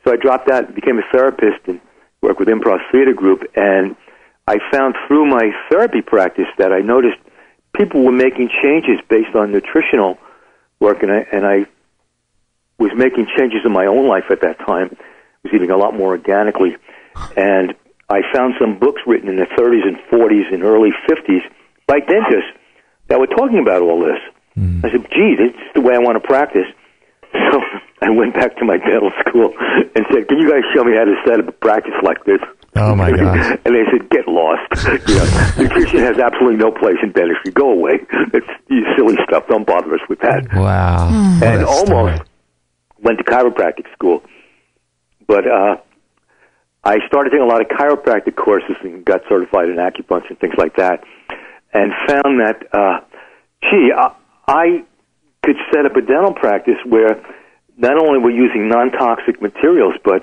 so I dropped out and became a therapist and worked with Improv Theater Group. And I found through my therapy practice that I noticed people were making changes based on nutritional work, and I was making changes in my own life at that time. I was eating a lot more organically. And I found some books written in the 30s and 40s and early 50s by dentists that were talking about all this. I said, gee, this is the way I want to practice. So I went back to my dental school and said, can you guys show me how to set up a practice like this? Oh, my God. And they said, get lost. You know, nutrition has absolutely no place in dentistry. Go away. It's you silly stuff. Don't bother us with that. Wow. And almost went to chiropractic school. But I started doing a lot of chiropractic courses and got certified in acupuncture and things like that, and found that, I could set up a dental practice where not only we're using non-toxic materials, but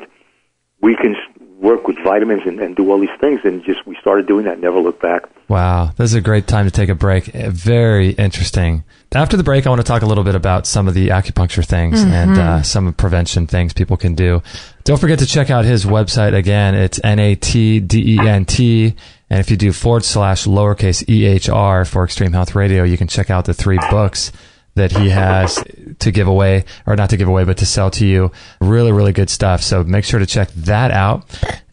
we can work with vitamins and do all these things, and just we started doing that, never looked back. Wow, this is a great time to take a break. Very interesting. After the break, I want to talk a little bit about some of the acupuncture things and some prevention things people can do. Don't forget to check out his website again. It's NATDENT. And if you do /EHR for Extreme Health Radio, you can check out the 3 books that he has to give away, or not to give away, but to sell to you. Really, really good stuff. So make sure to check that out.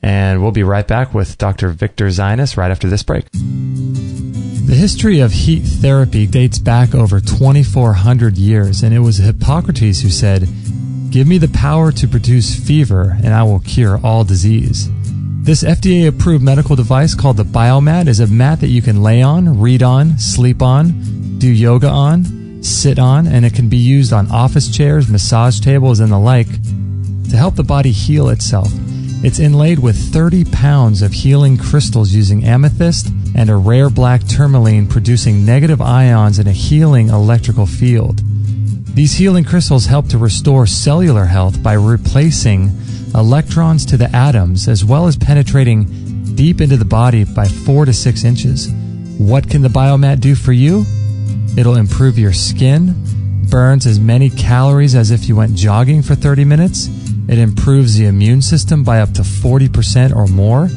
And we'll be right back with Dr. Victor Zeines right after this break. The history of heat therapy dates back over 2,400 years, and it was Hippocrates who said, "Give me the power to produce fever, and I will cure all disease." This FDA-approved medical device called the BioMat is a mat that you can lay on, read on, sleep on, do yoga on, sit on, and it can be used on office chairs, massage tables, and the like to help the body heal itself. It's inlaid with 30 pounds of healing crystals using amethyst and a rare black tourmaline, producing negative ions in a healing electrical field. These healing crystals help to restore cellular health by replacing electrons to the atoms, as well as penetrating deep into the body by 4 to 6 inches. What can the BioMat do for you? It'll improve your skin, burns as many calories as if you went jogging for 30 minutes. It improves the immune system by up to 40% or more,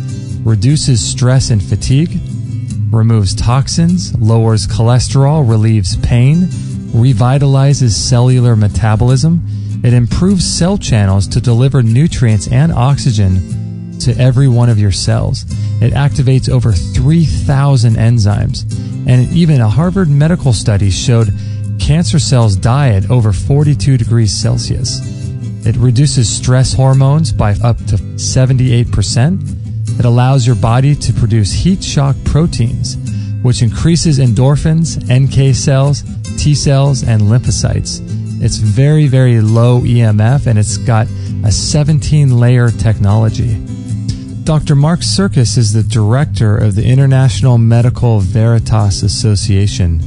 reduces stress and fatigue, removes toxins, lowers cholesterol, relieves pain, revitalizes cellular metabolism. It improves cell channels to deliver nutrients and oxygen to every one of your cells. It activates over 3,000 enzymes. And even a Harvard medical study showed cancer cells die at over 42 degrees Celsius. It reduces stress hormones by up to 78%. It allows your body to produce heat shock proteins, which increases endorphins, NK cells, T cells, and lymphocytes. It's very, very low EMF, and it's got a 17-layer technology. Dr. Mark Circus is the director of the International Medical Veritas Association.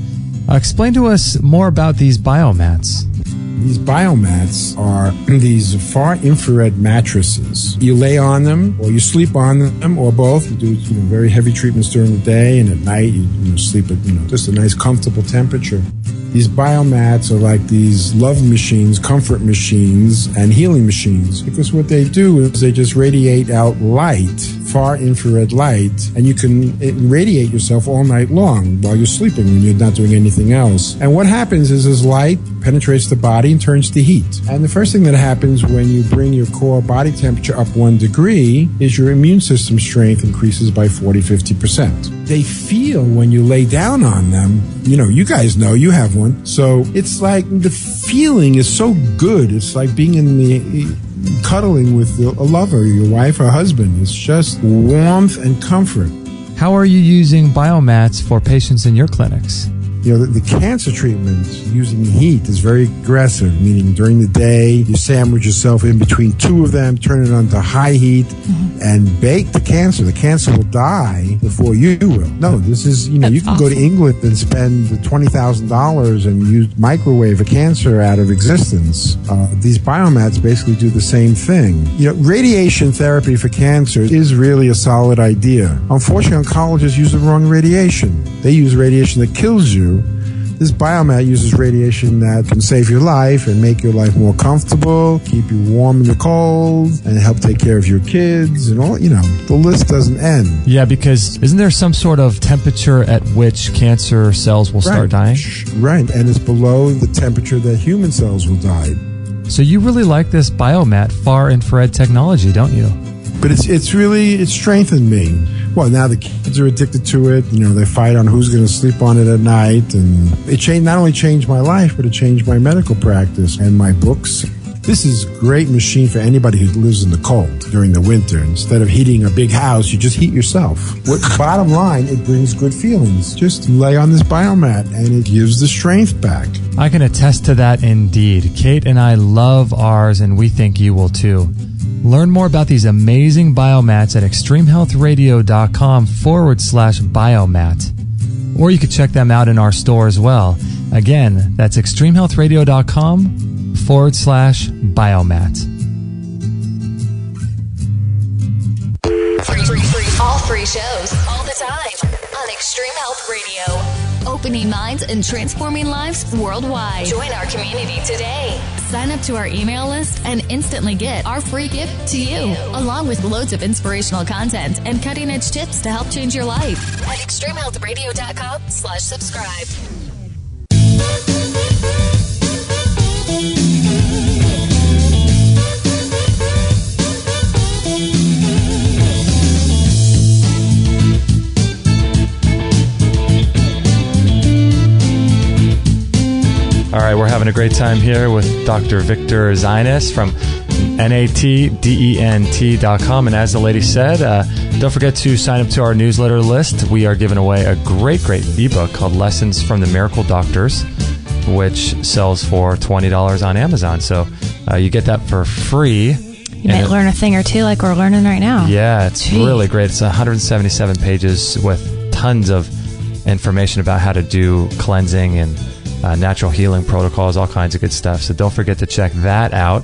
Explain to us more about these biomats. These biomats are these far-infrared mattresses. You lay on them, or you sleep on them, or both. You do very heavy treatments during the day, and at night you sleep at just a nice, comfortable temperature. These biomats are like these love machines, comfort machines, and healing machines, because what they do is they just radiate out light, far infrared light, and you can radiate yourself all night long while you're sleeping when you're not doing anything else. And what happens is this light penetrates the body and turns to heat. And the first thing that happens when you bring your core body temperature up 1 degree is your immune system strength increases by 40-50%. They feel when you lay down on them, you guys know you have one. So it's like the feeling is so good. It's like being in the cuddling with a lover, your wife or husband. It's just warmth and comfort. How are you using biomats for patients in your clinics? the cancer treatments using heat is very aggressive, meaning during the day you sandwich yourself in between two of them, turn it onto high heat, and bake the cancer. The cancer will die before you will. No, this is, you can go to England and spend the $20,000 and microwave a cancer out of existence. These biomats basically do the same thing. Radiation therapy for cancer is really a solid idea. Unfortunately, oncologists use the wrong radiation. They use radiation that kills you. This biomat uses radiation that can save your life and make your life more comfortable, keep you warm in the cold, and help take care of your kids and all, the list doesn't end. Yeah, because isn't there some sort of temperature at which cancer cells will start dying? Right, and it's below the temperature that human cells will die. So you really like this biomat far infrared technology, don't you? But it's really strengthened me. Well, now the kids are addicted to it. They fight on who's going to sleep on it at night, and it changed. Not only changed my life, but it changed my medical practice and my books. This is a great machine for anybody who lives in the cold during the winter. Instead of heating a big house, you just heat yourself. Bottom line, it brings good feelings. Just lay on this biomat, and it gives the strength back. I can attest to that indeed. Kate and I love ours, and we think you will too. Learn more about these amazing biomats at extremehealthradio.com/biomat. Or you could check them out in our store as well. Again, that's extremehealthradio.com/biomat. All free shows, all the time on Extreme Health Radio. Opening minds and transforming lives worldwide. Join our community today. Sign up to our email list and instantly get our free gift to you, along with loads of inspirational content and cutting-edge tips to help change your life. At extremehealthradio.com/subscribe. All right, we're having a great time here with Dr. Victor Zeines from natdent.com. And as the lady said, don't forget to sign up to our newsletter list. We are giving away a great ebook called Lessons from the Miracle Doctors, which sells for $20 on Amazon. So you get that for free. You might learn a thing or two like we're learning right now. Yeah, it's really great. It's 177 pages with tons of information about how to do cleansing and natural healing protocols, all kinds of good stuff. So don't forget to check that out.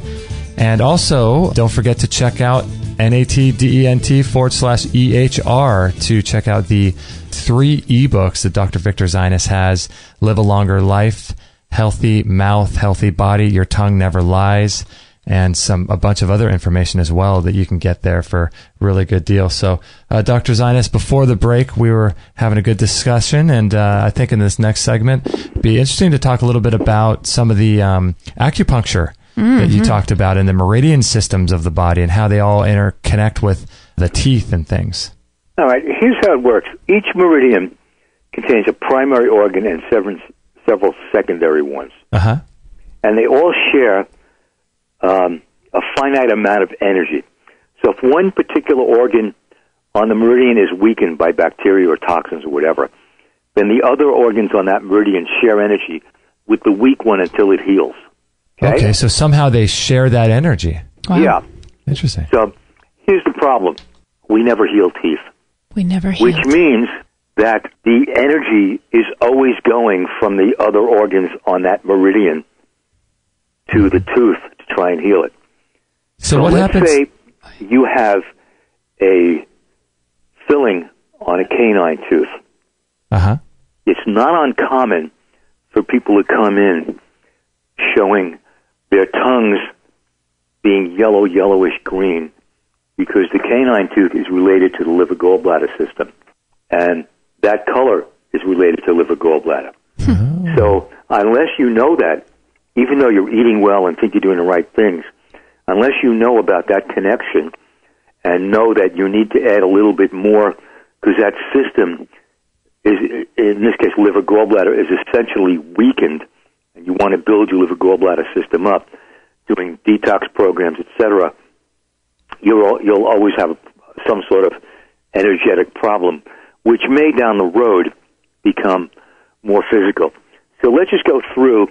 And also, don't forget to check out natdent.com/EHR to check out the 3 ebooks that Dr. Victor Zeines has: Live a Longer Life, Healthy Mouth, Healthy Body, Your Tongue Never Lies, and a bunch of other information as well that you can get there for a really good deal. So, Dr. Zeines, before the break, we were having a good discussion, and I think in this next segment, it'd be interesting to talk a little bit about some of the acupuncture that you talked about and the meridian systems of the body and how they all interconnect with the teeth and things. All right, here's how it works. Each meridian contains a primary organ and several secondary ones. Uh-huh. And they all share a finite amount of energy. So if one particular organ on the meridian is weakened by bacteria or toxins or whatever, then the other organs on that meridian share energy with the weak one until it heals. Okay, so somehow they share that energy. Wow. Yeah. Interesting. So here's the problem. We never heal teeth. We never heal. Which means that the energy is always going from the other organs on that meridian to the tooth to try and heal it. So what happens? Let's say you have a filling on a canine tooth. Uh-huh. It's not uncommon for people to come in showing their tongues being yellowish green, because the canine tooth is related to the liver gallbladder system, and that color is related to liver gallbladder. Mm-hmm. So unless you know that, even though you're eating well and think you're doing the right things, unless you know about that connection and know that you need to add a little bit more, because that system is, in this case, liver gallbladder, is essentially weakened. You want to build your liver gallbladder system up, doing detox programs, etc. You'll always have some sort of energetic problem, which may down the road become more physical. So let's just go through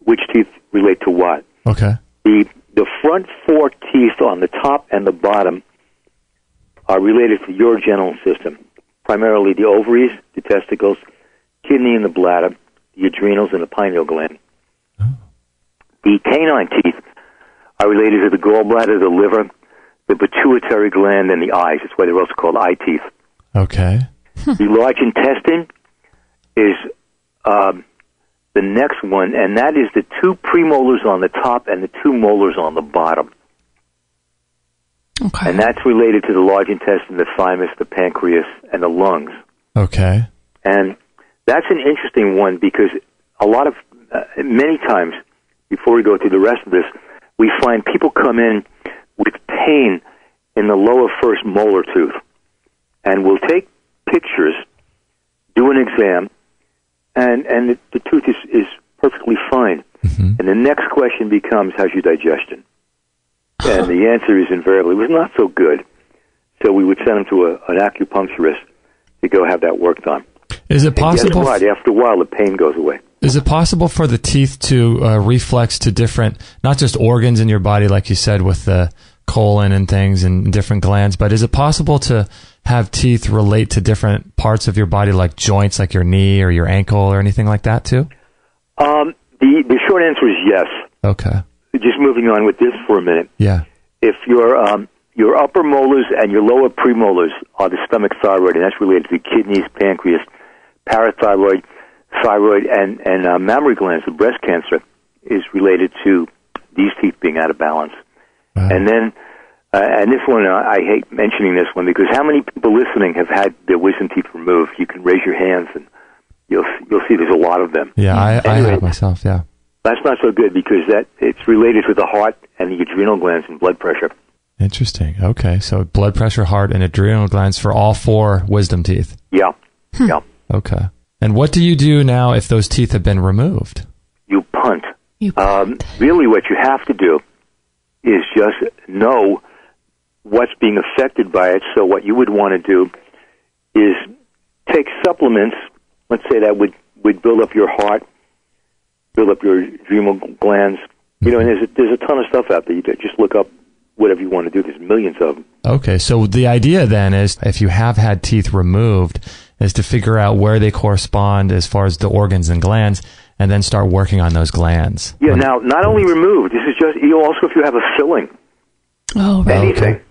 which teeth relate to what. Okay. The front four teeth on the top and the bottom are related to your urogenital system, primarily the ovaries, the testicles, kidney and the bladder, the adrenals, and the pineal gland. Oh. The canine teeth are related to the gallbladder, the liver, the pituitary gland, and the eyes. That's why they're also called eye teeth. Okay. The large intestine is the next one, and that is the two premolars on the top and the two molars on the bottom. Okay. And that's related to the large intestine, the thymus, the pancreas, and the lungs. Okay. And that's an interesting one because a lot of, many times, before we go through the rest of this, we find people come in with pain in the lower first molar tooth. And we'll take pictures, do an exam, and the tooth is perfectly fine. Mm-hmm. And the next question becomes, how's your digestion? And the answer is invariably, it was not so good. So we would send them to an acupuncturist to go have that worked on. Is it possible? Right, after a while, the pain goes away. Is it possible for the teeth to reflex to different, not just organs in your body, like you said, with the colon and things and different glands, but is it possible to have teeth relate to different parts of your body, like joints, like your knee or your ankle or anything like that, too? The short answer is yes. Okay. Just moving on with this for a minute. Yeah. If your upper molars and your lower premolars are the stomach thyroid, and that's related to the kidneys, pancreas, parathyroid, thyroid, and mammary glands, the breast cancer, is related to these teeth being out of balance. Wow. And then, and this one, I hate mentioning this one, because how many people listening have had their wisdom teeth removed? You can raise your hands, and you'll see there's a lot of them. Yeah, I have myself, yeah. That's not so good because it's related to the heart and the adrenal glands and blood pressure. Interesting. Okay, so blood pressure, heart, and adrenal glands for all four wisdom teeth. Yeah. Yeah. Okay. And what do you do now if those teeth have been removed? You punt. Really, what you have to do is just know what's being affected by it. So what you would want to do is take supplements. Let's say that would build up your heart, build up your adrenal glands. You know, and there's a ton of stuff out there. You just look up whatever you want to do. There's millions of them. Okay, so the idea then is if you have had teeth removed is to figure out where they correspond as far as the organs and glands and then start working on those glands. Yeah, now, not only removed, this is just, you know, also if you have a filling. Oh, right. Anything. Okay.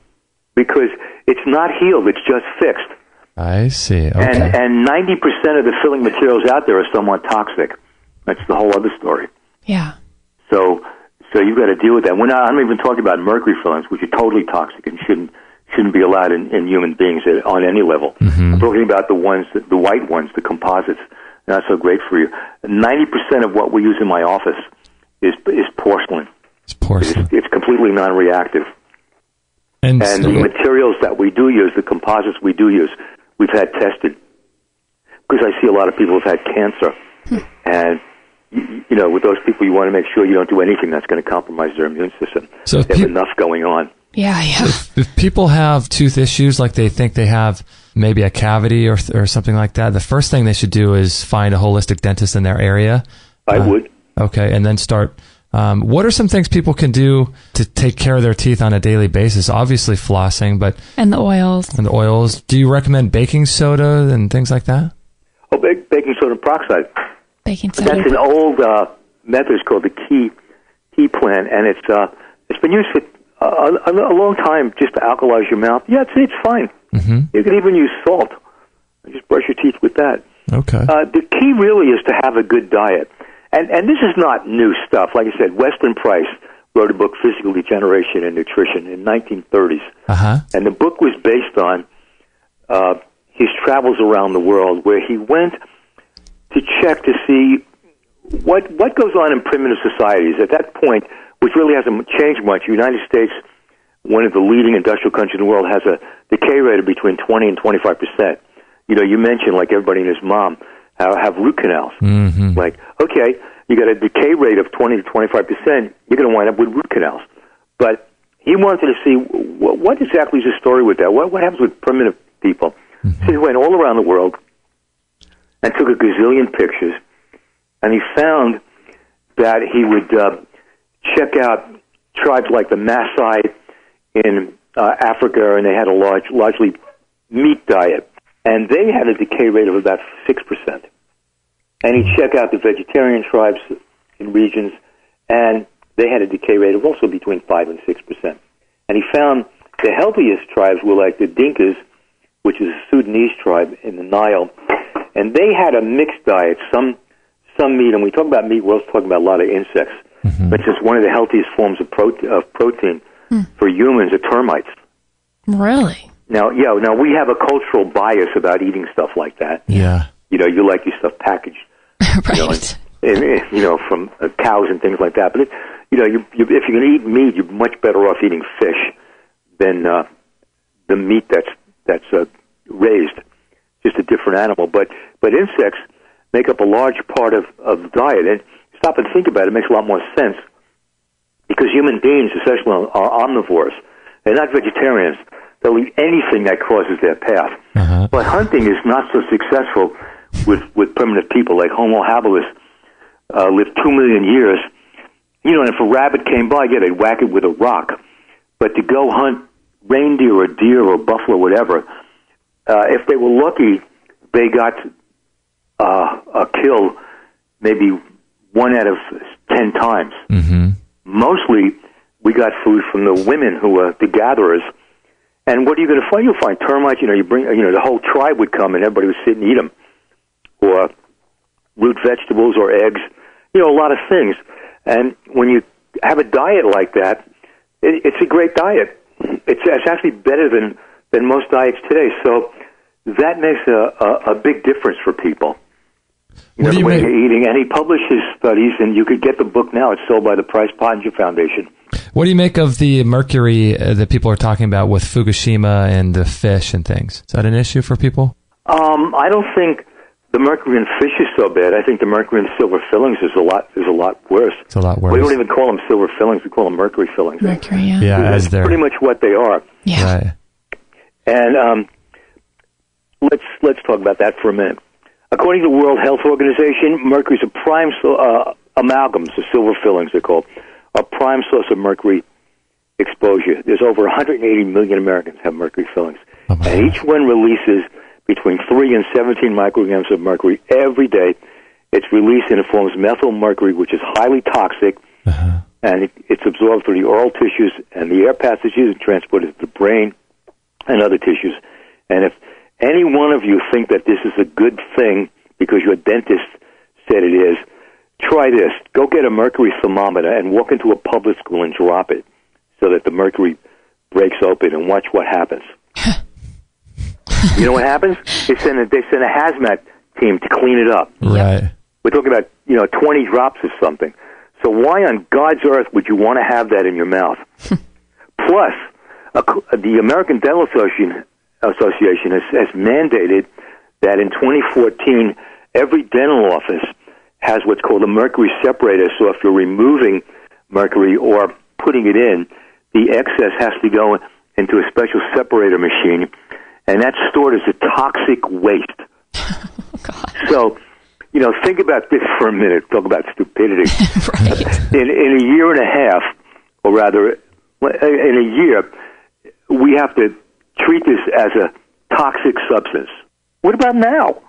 Because it's not healed, it's just fixed. I see, okay. And 90% of the filling materials out there are somewhat toxic. That's the whole other story. Yeah. So you've got to deal with that. I'm not even talking about mercury fillings, which are totally toxic and shouldn't be allowed in human beings on any level. Mm-hmm. I'm talking about the white ones, the composites, not so great for you. 90% of what we use in my office is porcelain. It's porcelain. It's completely non-reactive. And the materials that we do use, the composites we do use, we've had tested. Because I see a lot of people who've had cancer. And you know, with those people, you want to make sure you don't do anything that's going to compromise their immune system. So there's enough going on. Yeah, yeah. If people have tooth issues, like they think they have maybe a cavity or something like that, the first thing they should do is find a holistic dentist in their area. I would. Okay, and then start. What are some things people can do to take care of their teeth on a daily basis? Obviously flossing, but... And the oils. And the oils. Do you recommend baking soda and things like that? Oh, baking soda and peroxide. That's an old method. It's called the key plant, and it's been used for a long time just to alkalize your mouth. Yeah, it's fine. Mm-hmm. You can even use salt. Just brush your teeth with that. Okay. The key really is to have a good diet, and this is not new stuff. Like I said, Weston Price wrote a book, Physical Degeneration and Nutrition, in 1930s, and the book was based on his travels around the world, where he went to check to see what goes on in primitive societies. At that point, which really hasn't changed much, the United States, one of the leading industrial countries in the world, has a decay rate of between 20 and 25%. You know, you mentioned, like everybody and his mom, have root canals. Mm-hmm. Like, okay, you got a decay rate of 20 to 25%, you're going to wind up with root canals. But he wanted to see what exactly is the story with that? What happens with primitive people? Mm-hmm. So he went all around the world, and took a gazillion pictures, and he found that he would check out tribes like the Maasai in Africa, and they had a largely meat diet, and they had a decay rate of about 6%. And he'd check out the vegetarian tribes in regions, and they had a decay rate of also between 5 and 6%. And he found the healthiest tribes were like the Dinkas, which is a Sudanese tribe in the Nile, and they had a mixed diet, some meat, and we talk about meat, we're also talking about a lot of insects, which is one of the healthiest forms of protein for humans, are termites. Really? Now, we have a cultural bias about eating stuff like that. Yeah. You know, you like your stuff packaged, right. and from cows and things like that. But, if you're going to eat meat, you're much better off eating fish than the meat that's raised, just a different animal. But insects make up a large part of the diet. And stop and think about it, it makes a lot more sense because human beings essentially are omnivores. They're not vegetarians. They'll eat anything that crosses their path. Uh-huh. But hunting is not so successful with primitive people like Homo habilis lived 2 million years. And if a rabbit came by, they'd whack it with a rock. But to go hunt reindeer or deer or buffalo, whatever, if they were lucky, they got a kill maybe 1 out of 10 times. Mm-hmm. Mostly, we got food from the women who were the gatherers. And what are you going to find? You'll find termites. The whole tribe would come and everybody would sit and eat them, or root vegetables or eggs. A lot of things. And when you have a diet like that, it's a great diet. It's actually better than most diets today. So that makes a big difference for people. The way they're eating. And he published his studies, and you could get the book now. It's sold by the Price Pottinger Foundation. What do you make of the mercury that people are talking about with Fukushima and the fish and things? Is that an issue for people? I don't think the mercury in fish is so bad. I think the mercury in silver fillings is a lot worse. It's a lot worse. We don't even call them silver fillings. We call them mercury fillings. Mercury, yeah. That's pretty much what they are. Yeah. Right. And let's talk about that for a minute. According to the World Health Organization, mercury is a prime amalgams, the silver fillings they're called, a prime source of mercury exposure. There's over 180 million Americans have mercury fillings. And each one releases between 3 and 17 micrograms of mercury every day. It's released and it forms methyl mercury, which is highly toxic, and it's absorbed through the oral tissues and the air passages and transported to the brain and other tissues. And if any one of you think that this is a good thing because your dentist said it is, try this. Go get a mercury thermometer and walk into a public school and drop it so that the mercury breaks open and watch what happens. You know what happens? They send a hazmat team to clean it up. Right. We're talking about 20 drops or something. So why on God's earth would you want to have that in your mouth? Plus, the American Dental Association has mandated that in 2014, every dental office has what's called a mercury separator, so if you're removing mercury or putting it in, the excess has to go into a special separator machine, and that's stored as a toxic waste. Oh, God. So, think about this for a minute. Talk about stupidity. Right. In a year and a half, or rather, in a year, we have to treat this as a toxic substance. What about now?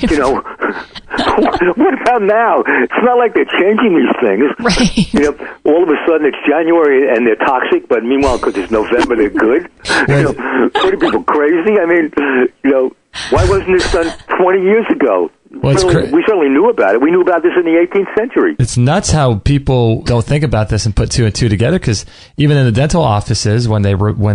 What about now? It's not like they're changing these things. Right. All of a sudden it's January and they're toxic, but meanwhile, because it's November, they're good. What are people crazy? I mean, why wasn't this done 20 years ago? Well, we certainly knew about it. We knew about this in the 18th century. It's nuts how people don't think about this and put two and two together, because even in the dental offices, when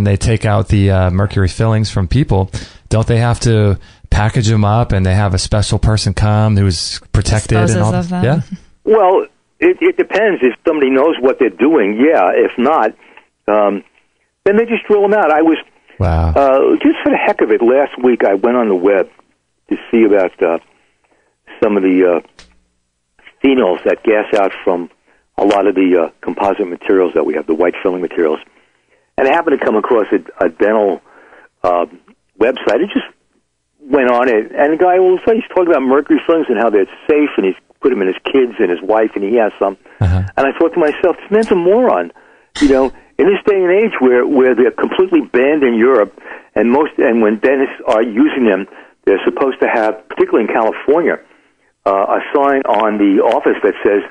they take out the mercury fillings from people, don't they have to package them up and they have a special person come who's protected? And all of them. Yeah? Well, it depends. If somebody knows what they're doing, yeah. If not, then they just drill them out. I was, just for the heck of it, last week I went on the web to see about some of the phenols that gas out from a lot of the composite materials that we have, the white filling materials. And I happened to come across a dental website. It just went on it, and the guy also he's talking about mercury slings and how they're safe, and he's put them in his kids and his wife, and he has some. Uh-huh. And I thought to myself, this man's a moron. You know, in this day and age where they're completely banned in Europe, and when dentists are using them, they're supposed to have, particularly in California, a sign on the office that says,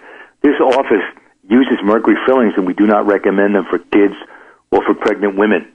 "This office uses mercury fillings, and we do not recommend them for kids or for pregnant women."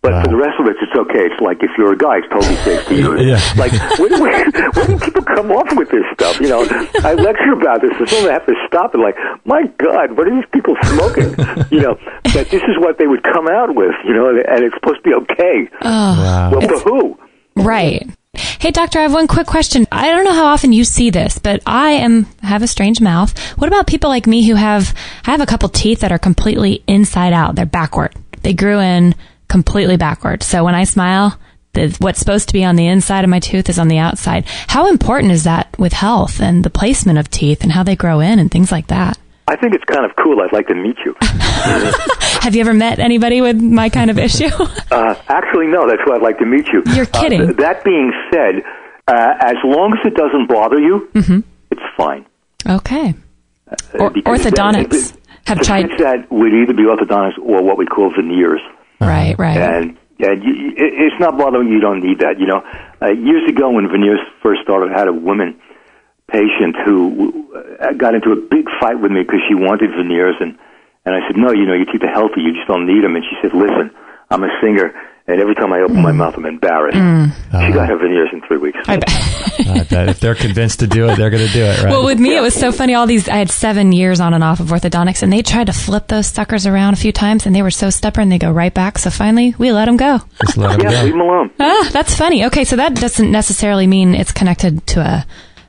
But wow. For the rest of us, it's okay. It's like if you're a guy, it's totally safe to use. Yeah. Like, where do people come off with this stuff? You know, I lecture about this, and so I have to stop it. Like, my God, what are these people smoking? You know, that this is what they would come out with. You know, and it's supposed to be okay. Oh, wow. Well, for who? Right. Hey, doctor, I have one quick question. I don't know how often you see this, but I have a strange mouth. What about people like me who have a couple teeth that are completely inside out? They're backward. They grew in completely backward. So when I smile, what's supposed to be on the inside of my tooth is on the outside. How important is that with health and the placement of teeth and how they grow in and things like that? I think it's kind of cool. I'd like to meet you. Have you ever met anybody with my kind of issue? Actually, no. That's why I'd like to meet you. You're kidding. That being said, as long as it doesn't bother you, mm-hmm. It's fine. Okay. Orthodontics. That would either be orthodontics or what we call veneers. Right, right. And it's not bothering you. You don't need that. You know, years ago when veneers first started, I had a woman patient who got into a big fight with me because she wanted veneers, and I said, no, you know, your teeth are healthy. You just don't need them. And she said, listen, I'm a singer, and every time I open my mouth, I'm embarrassed. She got her veneers in 3 weeks. I bet if they're convinced to do it, they're going to do it, right? Well, with me, it was so funny. I had 7 years on and off of orthodontics, and they tried to flip those suckers around a few times, and they were so stubborn, they go right back. So finally, we let them go. Just let them go. Leave them alone. Ah, that's funny. Okay, so that doesn't necessarily mean it's connected to a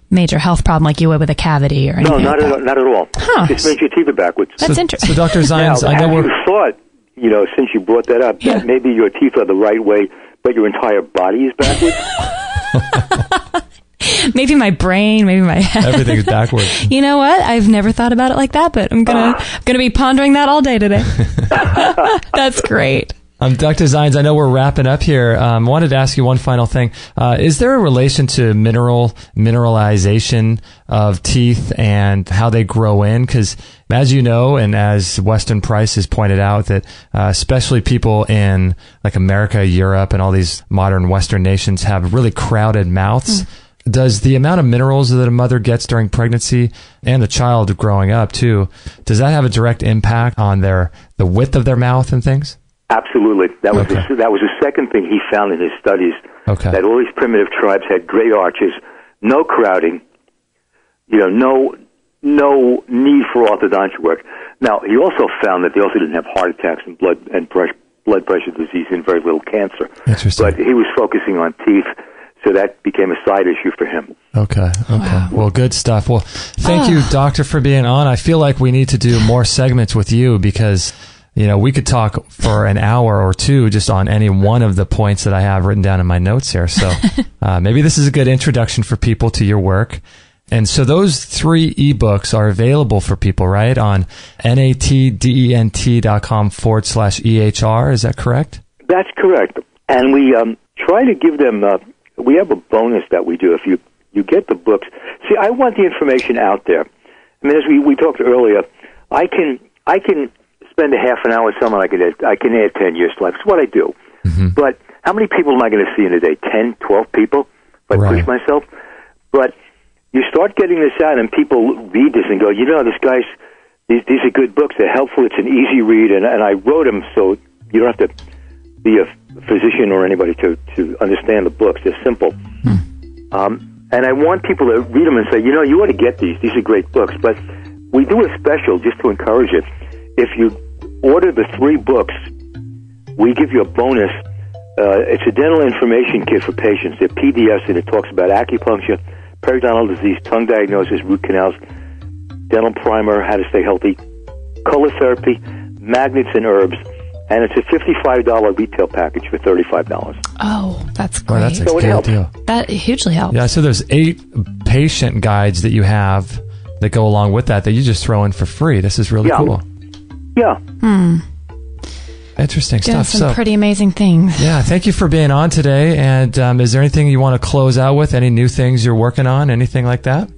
major health problem like you would with a cavity or anything. No, not at all. Huh. Just makes your teeth are backwards. That's interesting. So, Dr. Zeines, I know we're... thought, you know, since you brought that up, that maybe your teeth are the right way, but your entire body is backwards? Maybe my brain, maybe my head. Everything's backwards. You know what? I've never thought about it like that, but I'm going to be pondering that all day today. That's great. Dr. Zeines, I know we're wrapping up here. Wanted to ask you one final thing. Is there a relation to mineralization of teeth and how they grow in? Because as you know, and as Weston Price has pointed out, that especially people in like America, Europe, and all these modern Western nations have really crowded mouths. Does the amount of minerals that a mother gets during pregnancy and the child growing up too, does that have a direct impact on the width of their mouth and things? Absolutely. That was the second thing he found in his studies, that all these primitive tribes had great arches, no crowding, you know, no need for orthodontic work. Now, he also found that they also didn't have heart attacks and blood pressure disease and very little cancer. Interesting. But he was focusing on teeth, so that became a side issue for him. Okay. Wow. Well, good stuff. Well, thank you, Doctor, for being on. I feel like we need to do more segments with you because... You know, we could talk for an hour or two just on any one of the points that I have written down in my notes here. So maybe this is a good introduction for people to your work. And so those three ebooks are available for people, right? On natdent.com/EHR. Is that correct? That's correct. And we try to give them, we have a bonus that we do if you get the books. See, I want the information out there. I mean, as we talked earlier, I can spend a half an hour with someone, I can add 10 years to life. It's what I do. Mm-hmm. But how many people am I going to see in a day? 10, 12 people? If I push myself. But you start getting this out, and people read this and go, you know, these are good books. They're helpful. It's an easy read, and I wrote them so you don't have to be a physician or anybody to understand the books. They're simple. Mm-hmm. And I want people to read them and say, you know, you ought to get these. These are great books. But we do a special just to encourage it. If you order the three books, we give you a bonus. It's a dental information kit for patients. They're PDFs, and it talks about acupuncture, periodontal disease, tongue diagnosis, root canals, dental primer, how to stay healthy, color therapy, magnets and herbs, and it's a $55 retail package for $35. Oh, that's great. Oh, that's a good deal. That hugely helps. Yeah, so there's 8 patient guides that you have that go along with that you just throw in for free. This is really cool. Yeah. Interesting doing stuff. Some pretty amazing things. Yeah, thank you for being on today. And is there anything you want to close out with? Any new things you're working on? Anything like that?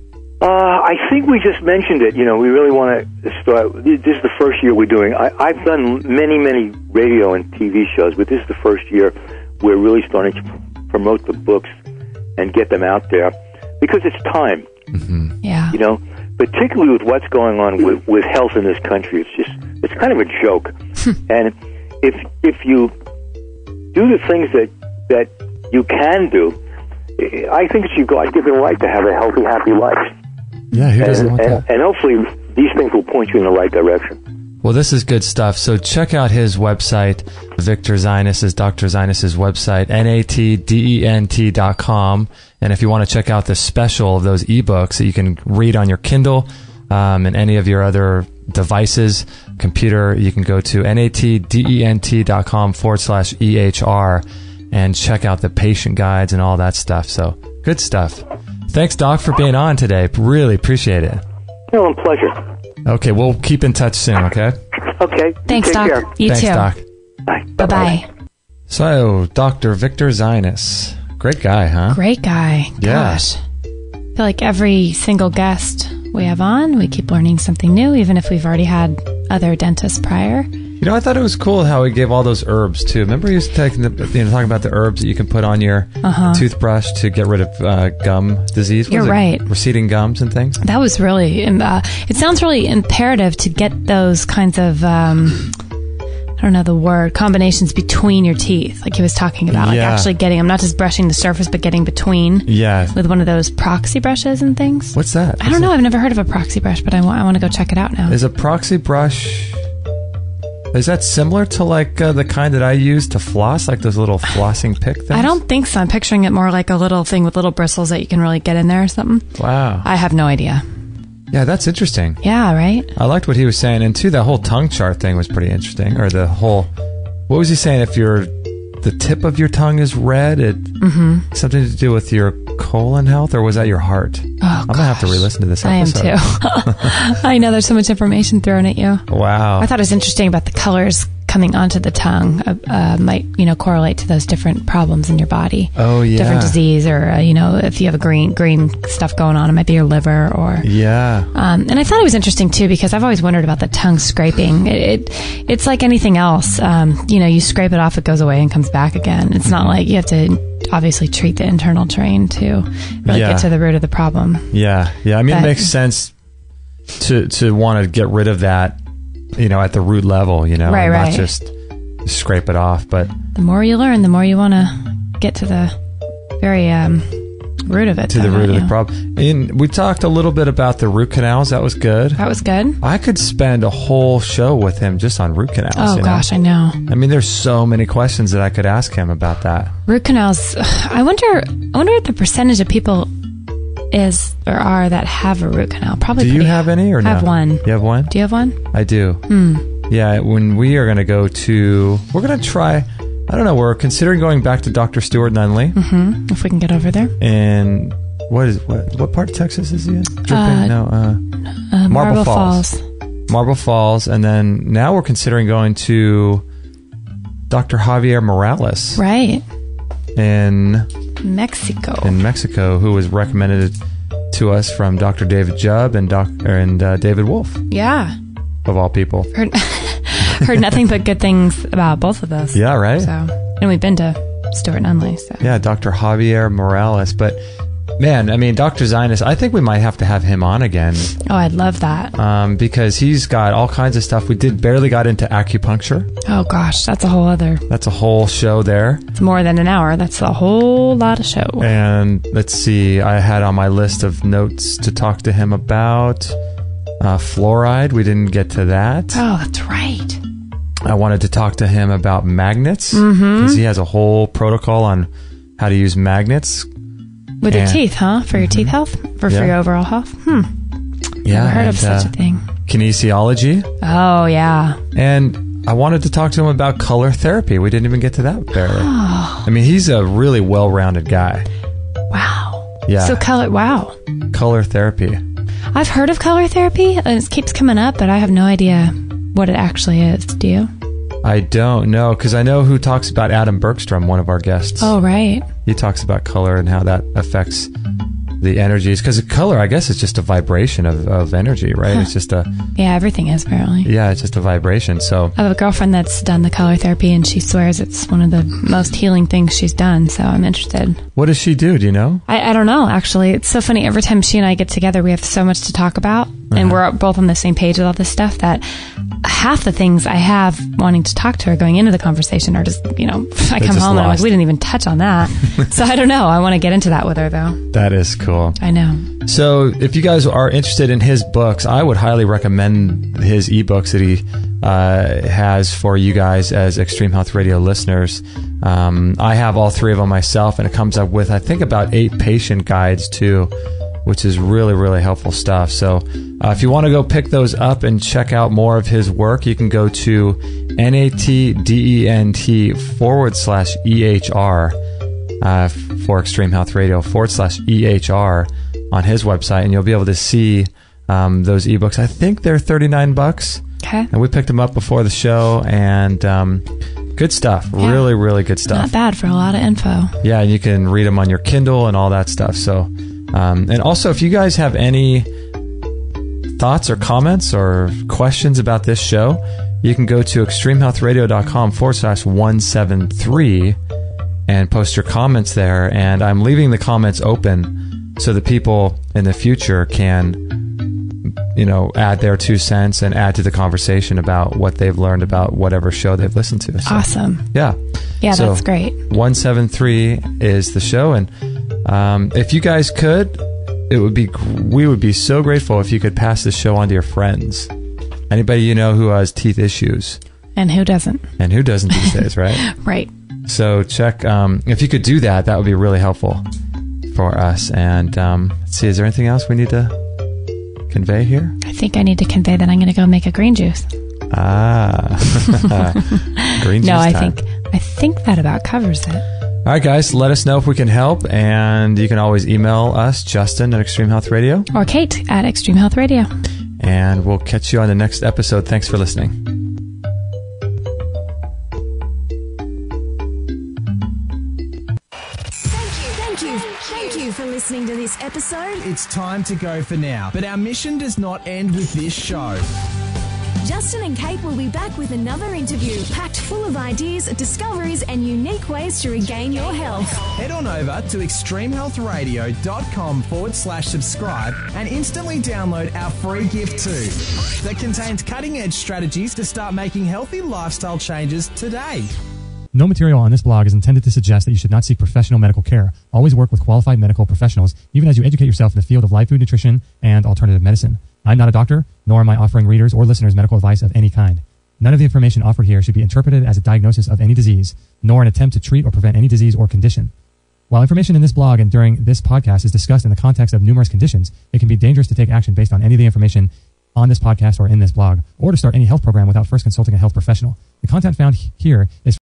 I think we just mentioned it. You know, we really want to start. This is the first year we're doing. I've done many radio and TV shows, but this is the first year we're really starting to promote the books and get them out there because it's time. Mm-hmm. Yeah. You know, particularly with what's going on with health in this country, it's kind of a joke. And if you do the things that you can do, I think you guys get the right to have a healthy, happy life. Yeah, who doesn't want that? And hopefully these things will point you in the right direction. Well, this is good stuff. So check out his website, Dr. Zeines' website, natdent.com. And if you want to check out the special of those ebooks that you can read on your Kindle and any of your other devices, computer, you can go to natdent.com/EHR and check out the patient guides and all that stuff. So good stuff. Thanks, Doc, for being on today. Really appreciate it. No, a pleasure. Okay, we'll keep in touch soon, okay? Okay. Thanks, Doc. Care. You Thanks, too. Doc. Bye. Bye-bye. So, Dr. Victor Zeines. Great guy, huh? Great guy. Gosh. Yeah. I feel like every single guest we have on, we keep learning something new, even if we've already had other dentists prior. You know, I thought it was cool how he gave all those herbs, too. Remember he was talking about the herbs that you can put on your toothbrush to get rid of gum disease? You're right. Receding gums and things? That was really... it sounds really imperative to get those kinds of... I don't know the word, combinations between your teeth, like he was talking about, like actually getting them, not just brushing the surface, but getting between with one of those proxy brushes and things. What's that? I don't know. I've never heard of a proxy brush, but I want to go check it out now. Is a proxy brush, is that similar to like the kind that I use to floss, like those little flossing pick things? I don't think so. I'm picturing it more like a little thing with little bristles that you can really get in there or something. Wow. I have no idea. Yeah, that's interesting. Yeah, right? I liked what he was saying. And, too, that whole tongue chart thing was pretty interesting. Or the whole... What was he saying? If the tip of your tongue is red, it something to do with your colon health? Or was that your heart? Oh, I'm going to have to re-listen to this episode. I am, too. I know. There's so much information thrown at you. Wow. I thought it was interesting about the colors coming onto the tongue might, you know, correlate to those different problems in your body. Oh, yeah. Different disease or, you know, if you have a green stuff going on, it might be your liver or... Yeah. And I thought it was interesting, too, because I've always wondered about the tongue scraping. It's like anything else. You know, you scrape it off, it goes away and comes back again. It's not like you have to... obviously treat the internal terrain to really get to the root of the problem. Yeah. Yeah. I mean, it makes sense to want to get rid of that, you know, at the root level, you know, right, not just scrape it off. But the more you learn, the more you want to get to the very root of it. To the root of the problem. And we talked a little bit about the root canals. That was good. That was good. I could spend a whole show with him just on root canals. Oh, gosh, I know. I mean, there's so many questions that I could ask him about that. Root canals. I wonder what the percentage of people is or are that have a root canal. Probably. Do you have any or no? I have one. You have one? Do you have one? I do. Yeah, when we're going to try... I don't know. We're considering going back to Dr. Stuart Nunley. Mm-hmm. If we can get over there. And what part of Texas is he in? Marble Falls. Marble Falls. And then now we're considering going to Dr. Javier Morales. Right. In Mexico, who was recommended to us from Dr. David Jubb and David Wolfe. Yeah. Of all people. Heard nothing but good things about both of us. Yeah, right. So, and we've been to Stuart Nunley. So. Yeah, Dr. Javier Morales. But man, I mean, Dr. Zeines, I think we might have to have him on again. Oh, I'd love that. Because he's got all kinds of stuff. We barely got into acupuncture. Oh gosh, that's a whole show there. It's more than an hour. That's a whole lot of show. And let's see, I had on my list of notes to talk to him about fluoride. We didn't get to that. Oh, that's right. I wanted to talk to him about magnets because he has a whole protocol on how to use magnets. With your teeth, huh? For your teeth health? For your overall health? Yeah. Never heard of such a thing. Kinesiology. Oh, yeah. And I wanted to talk to him about color therapy. We didn't even get to that barely. I mean, he's a really well-rounded guy. Wow. Yeah. So color therapy. I've heard of color therapy, and it keeps coming up, but I have no idea what it actually is. Do you? I don't know, because I know who talks about Adam Bergstrom, one of our guests. Oh, right. He talks about color and how that affects the energies. Because color, I guess, is just a vibration of energy, right? Huh. It's just a... Yeah, everything is, apparently. Yeah, it's just a vibration, so... I have a girlfriend that's done the color therapy, and she swears it's one of the most healing things she's done, so I'm interested. What does she do? Do you know? I don't know, actually. It's so funny. Every time she and I get together, we have so much to talk about, and we're both on the same page with all this stuff that... half the things I have wanting to talk to her going into the conversation are just, you know, I come home and I'm like, we didn't even touch on that. So I don't know. I want to get into that with her, though. That is cool. I know. So if you guys are interested in his books, I would highly recommend his ebooks that he has for you guys as Extreme Health Radio listeners. I have all three of them myself, and it comes up with, I think, about 8 patient guides, too, which is really, really helpful stuff. So if you want to go pick those up and check out more of his work, you can go to natdent.com/EHR for Extreme Health Radio /EHR on his website, and you'll be able to see those ebooks. I think they're $39. Okay. And we picked them up before the show, and... good stuff. Yeah. Really, really good stuff. Not bad for a lot of info. Yeah, and you can read them on your Kindle and all that stuff. So, and also, if you guys have any thoughts or comments or questions about this show, you can go to extremehealthradio.com /173 and post your comments there. And I'm leaving the comments open so that people in the future can, you know, add their 2 cents and add to the conversation about what they've learned about whatever show they've listened to. So, awesome. Yeah. Yeah, so that's great. 173 is the show. And if you guys could, we would be so grateful if you could pass this show on to your friends. Anybody you know who has teeth issues. And who doesn't. And who doesn't these days, right? Right. So check, if you could do that, that would be really helpful for us. And let's see, is there anything else we need to... convey here? I think I need to convey that I'm going to go make a green juice. Green juice. No, I think that about covers it. All right, guys, let us know if we can help, and you can always email us, Justin at Extreme Health Radio, or Kate at Extreme Health Radio. And we'll catch you on the next episode. Thanks for listening. Listening to this episode, it's time to go for now, but our mission does not end with this show. Justin and Kate will be back with another interview packed full of ideas, discoveries, and unique ways to regain your health. Head on over to extremehealthradio.com /subscribe and instantly download our free gift too that contains cutting-edge strategies to start making healthy lifestyle changes today. No material on this blog is intended to suggest that you should not seek professional medical care. Always work with qualified medical professionals, even as you educate yourself in the field of live food nutrition and alternative medicine. I'm not a doctor, nor am I offering readers or listeners medical advice of any kind. None of the information offered here should be interpreted as a diagnosis of any disease, nor an attempt to treat or prevent any disease or condition. While information in this blog and during this podcast is discussed in the context of numerous conditions, it can be dangerous to take action based on any of the information on this podcast or in this blog, or to start any health program without first consulting a health professional. The content found here is